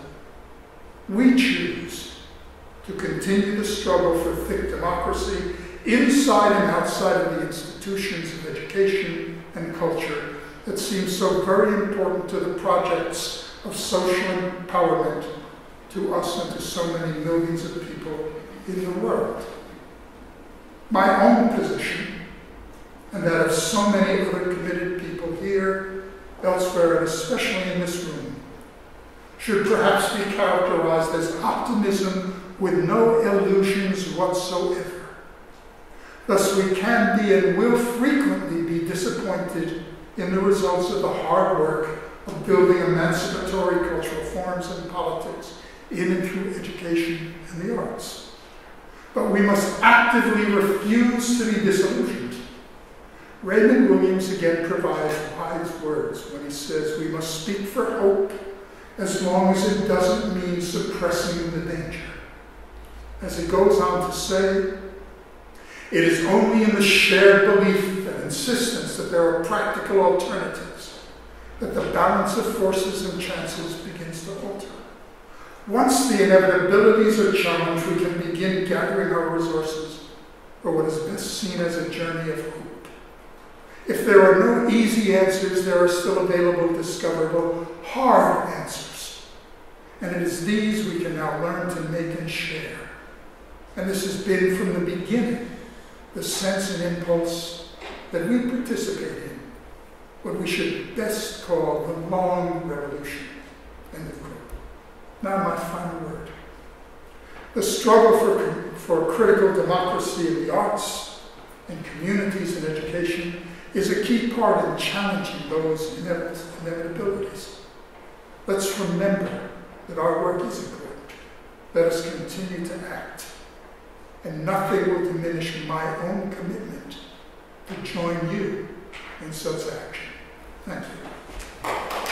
we choose to continue the struggle for thick democracy inside and outside of the institutions of education and culture that seem so very important to the projects of social empowerment to us and to so many millions of people in the world. My own position, and that of so many other committed people here, elsewhere, and especially in this room, should perhaps be characterized as optimism with no illusions whatsoever. Thus, we can be and will frequently be disappointed in the results of the hard work of building emancipatory cultural forms and politics in and through education and the arts. But we must actively refuse to be disillusioned. Raymond Williams again provides wise words when he says we must speak for hope as long as it doesn't mean suppressing the danger. As he goes on to say, it is only in the shared belief and insistence that there are practical alternatives that the balance of forces and chances begins to alter. Once the inevitabilities are challenged, we can begin gathering our resources for what is best seen as a journey of hope. If there are no easy answers, there are still available, discoverable, hard answers. And it is these we can now learn to make and share. And this has been from the beginning the sense and impulse that we participate in what we should best call the long revolution. End of quote. Now my final word. The struggle for, for critical democracy in the arts, in communities, and education is a key part in challenging those inevitabilities. Let's remember that our work is important. Let us continue to act. And nothing will diminish my own commitment to join you in such action. Thank you.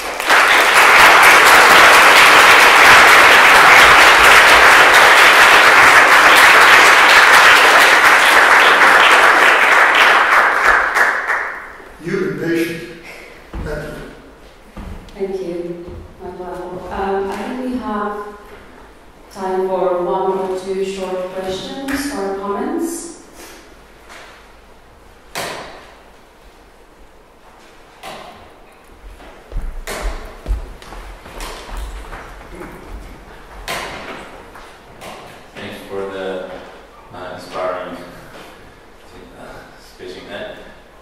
You've been patient. Thank you. Thank you, Michael. Um, I think we have time for one or two short questions or comments? Thanks for the uh, inspiring uh, speech.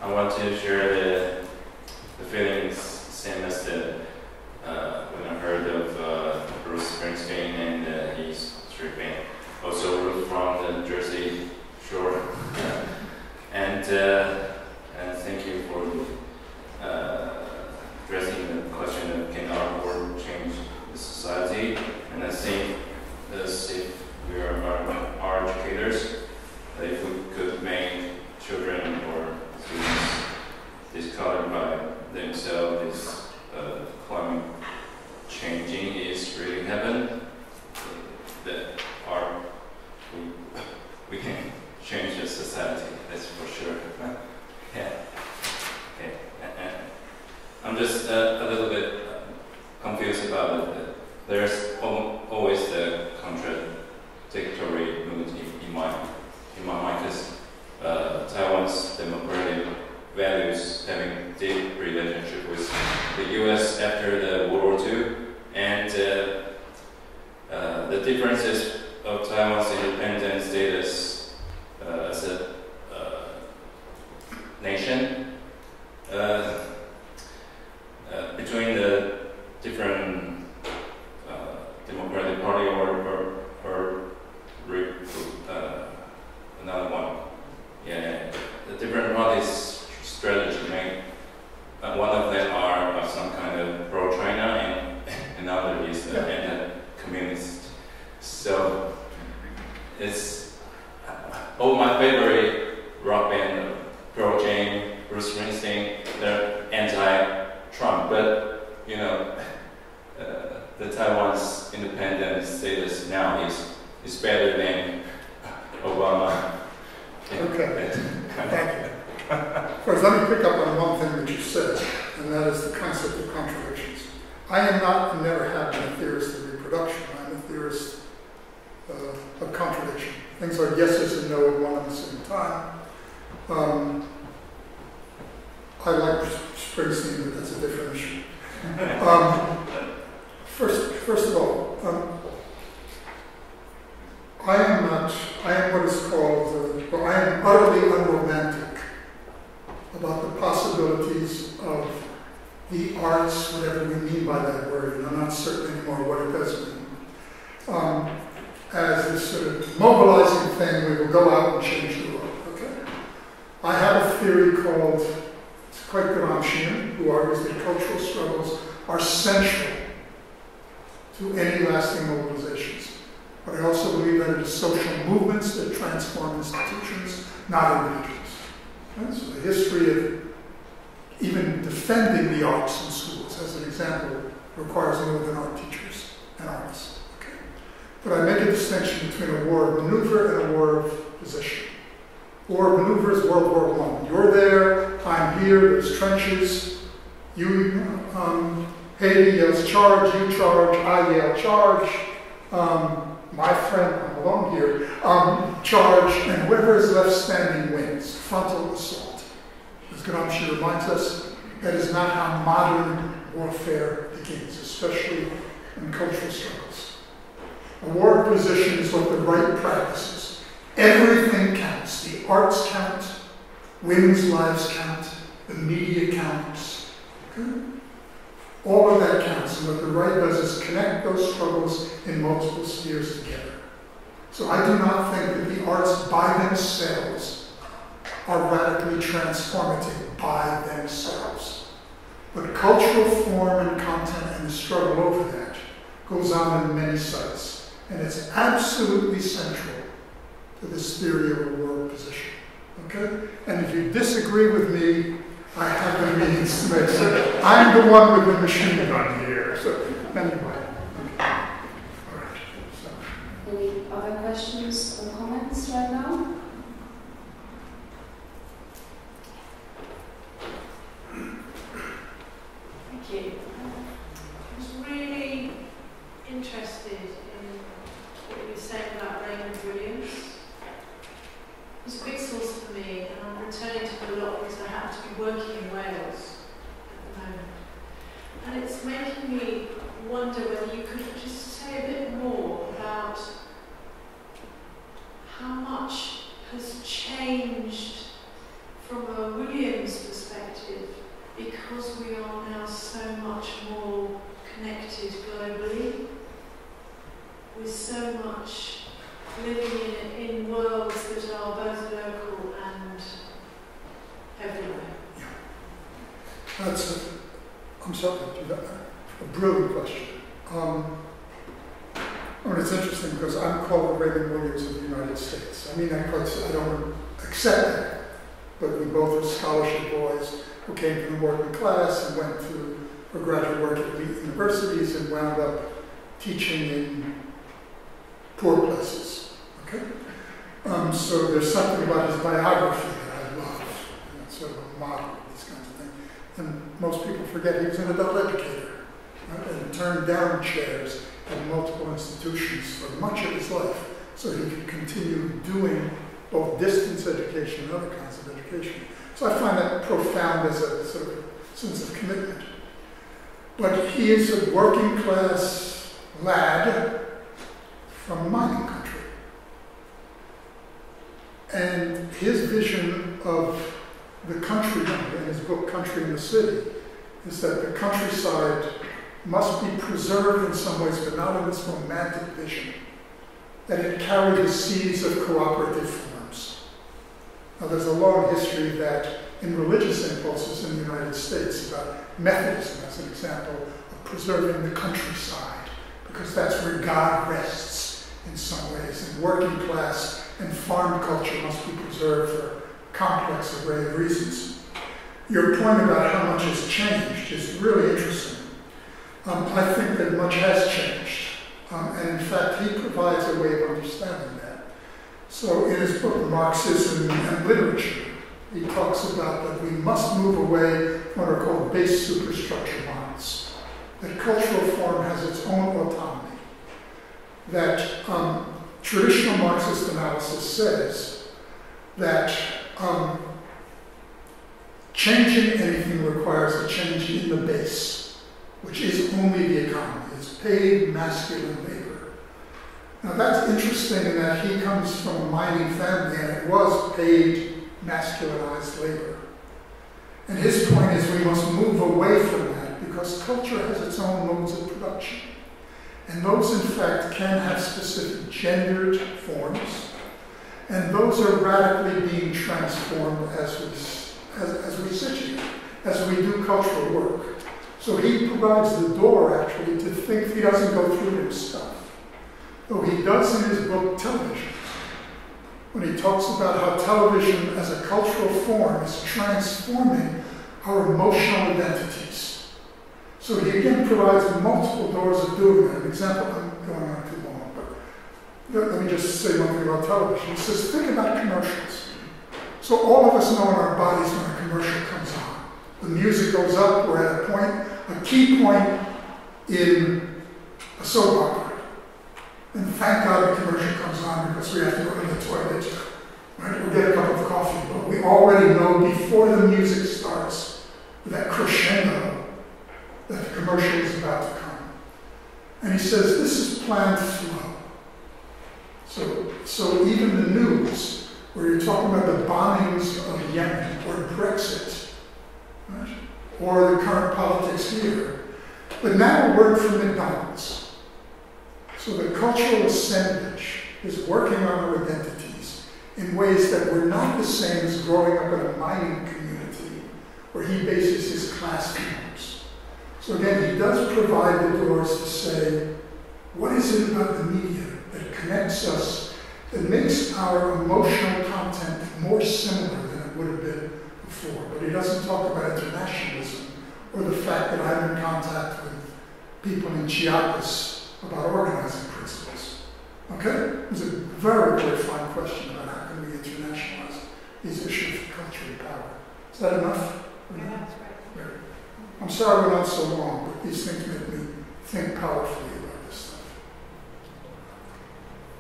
I want to share the, the feelings same as the, uh, when I heard of uh, Bruce Springsteen and uh, his tripping. Also from the Jersey Shore, and uh, and thank you for uh, addressing the question of can our work change the society. And I think this, if we are our, our educators, if we could make children or students discovered by themselves, is uh, climate changing is really happening. The, our We can change the society, that's for sure. Yeah. Okay. I'm just uh, a little bit confused about it. There's always the contradictory mood in my in my mind, because uh, Taiwan's democratic values having deep relationship with the U S after the World War Two, and uh, uh, the differences of Taiwan's independent status uh, as a nation uh, uh, between the different uh, Democratic Party or, or, or uh, another one. Yeah, the different parties' strategy. Right? Uh, one of them are uh, some kind of pro-China, and another is uh, anti-communist. So it's all my favorite rock band, Pearl Jam, Bruce Springsteen. They're anti-Trump, but you know, uh, the Taiwan's independent status now is is better than Obama. Okay, thank you. First, let me pick up on one thing that you said, and that is the concept of contradictions. I am not, and never have been, a theorist of reproduction. I'm a theorist uh, of contradiction. Things are yeses and no at one and the same time. Um, I like Springsteen, but that's a different issue. Um, first, first of all, um, I am not, I am what is called, uh, well, I am utterly unromantic about the possibilities of the arts, whatever we mean by that word, and I'm not certain anymore what it does mean, um, as this sort of mobilizing thing, we will go out and change the world, okay? I have a theory called, it's quite Gramscian, who argues that cultural struggles are central to any lasting mobilizations. But I also believe that it is social movements that transform institutions, not individuals. Okay? So the history of even defending the arts in schools, as an example, requires more than art teachers and artists. Okay? But I make a distinction between a war of maneuver and a war of position. War of maneuver is World War One. You're there, I'm here, there's trenches. You, um, Haiti yells charge, you charge, I yell charge. Um, My friend, I'm alone here, um, charge, and whoever is left standing wins. Frontal assault. As Gramsci reminds us, that is not how modern warfare begins, especially in cultural struggles. A war of position is what the right practices. Everything counts. The arts count, women's lives count, the media counts. Okay? All of that counts, and what the right does is connect those struggles in multiple spheres together. So I do not think that the arts by themselves are radically transformative by themselves. But cultural form and content and the struggle over that goes on in many sites, and it's absolutely central to this theory of a world position. Okay? And if you disagree with me, I have the means to make so I'm the one with the machine gun here. So anyway. Okay. All right. So. Any other questions or comments right now? Thank you. I was really interested in what you were saying about Raymond Williams. It's a big source for me, and I'm returning to a lot because I happen to be working in Wales at the moment. And it's making me wonder whether you could just say a bit more about how much has changed from a Williams perspective, because we are now so much more connected globally, with so much living in, in worlds that are both local and everywhere. Yeah. That's a, I'm sorry, a brilliant question. Um, I mean, it's interesting because I'm called Raymond Williams of the United States. I mean, I, I don't accept that, but we both are scholarship boys who came from the working class and went to for graduate work at universities and wound up teaching in poor places. Okay? Um, so there's something about his biography that I love, and it's sort of a model, these kinds of things. And most people forget he was an adult educator, right? And turned down chairs at multiple institutions for much of his life, so he could continue doing both distance education and other kinds of education. So I find that profound as a sort of sense of commitment. But he is a working class lad from mining country. And his vision of the country, in his book Country and the City, is that the countryside must be preserved in some ways, but not in its romantic vision, that it carried the seeds of cooperative forms. Now, there's a long history of that in religious impulses in the United States, about Methodism as an example of preserving the countryside, because that's where God rests in some ways, and working class and farm culture must be preserved for a complex array of reasons. Your point about how much has changed is really interesting. Um, I think that much has changed, um, and in fact he provides a way of understanding that. So in his book Marxism and Literature, he talks about that we must move away from what are called base superstructure models, that cultural form has its own autonomy, that um, traditional Marxist analysis says that um, changing anything requires a change in the base, which is only the economy. It's paid masculine labor. Now that's interesting in that he comes from a mining family and it was paid masculinized labor. And his point is we must move away from that because culture has its own modes of production. And those in fact can have specific gendered forms. And those are radically being transformed as we, as, as we sit here, as we do cultural work. So he provides the door, actually, to think. He doesn't go through himself, though he does in his book Television, when he talks about how television as a cultural form is transforming our emotional identities. So he again provides multiple doors of doing that. An example, I'm going on too long, but let me just say one thing about television. He says, think about commercials. So all of us know in our bodies when a commercial comes on. The music goes up, we're at a point, a key point in a soap opera. And thank God the commercial comes on because we have to go to the toilet, right? We'll get a cup of coffee, but we already know before the music starts, that crescendo, that the commercial is about to come. And he says, this is planned flow. So, so even the news, where you're talking about the bombings of Yemen or Brexit, right? Or the current politics here. But now a word from McDonald's. So the cultural assemblage is working on our identities in ways that were not the same as growing up in a mining community where he bases his class norms. So again, he does provide the doors to say, what is it about the media that connects us, that makes our emotional content more similar than it would have been before? But he doesn't talk about internationalism or the fact that I'm in contact with people in Chiapas about organizing principles. Okay? It's a very clarifying question about how can we internationalize these issues of culture and power. Is that enough? Yeah, that's right. Yeah. I'm sorry we're not so long, but these things make me think powerfully about this stuff.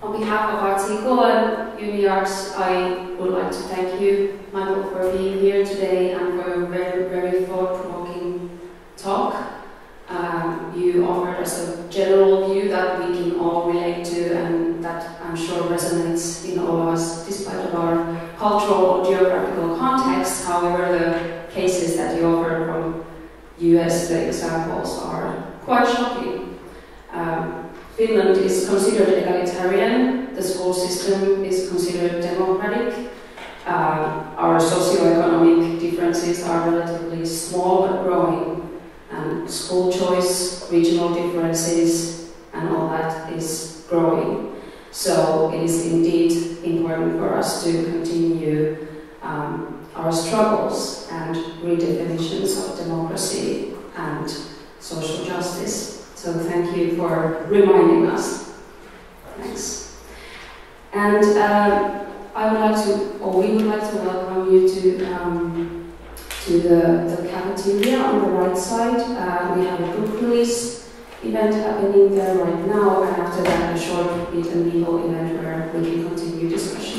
On behalf of Arts Equal and UniArts, I would like to thank you, Michael, for being here today and for a very, very thought-provoking talk. Um, you offered us a general view that we can all relate to and that I'm sure resonates in all of us, despite of our cultural or geographical context. However, the cases that you offer from U S, the examples, are quite shocking. Um, Finland is considered egalitarian, the school system is considered democratic. Uh, our socioeconomic differences are relatively small but growing, and school choice, regional differences, and all that is growing. So it is indeed important for us to continue um, our struggles and redefinitions of democracy and social justice. So thank you for reminding us. Thanks. And. Uh, I would like to, or we would like to welcome you to um, to the, the cafeteria on the right side. Uh, we have a book release event happening there right now, and after that a short meet and mingle event where we can continue discussion.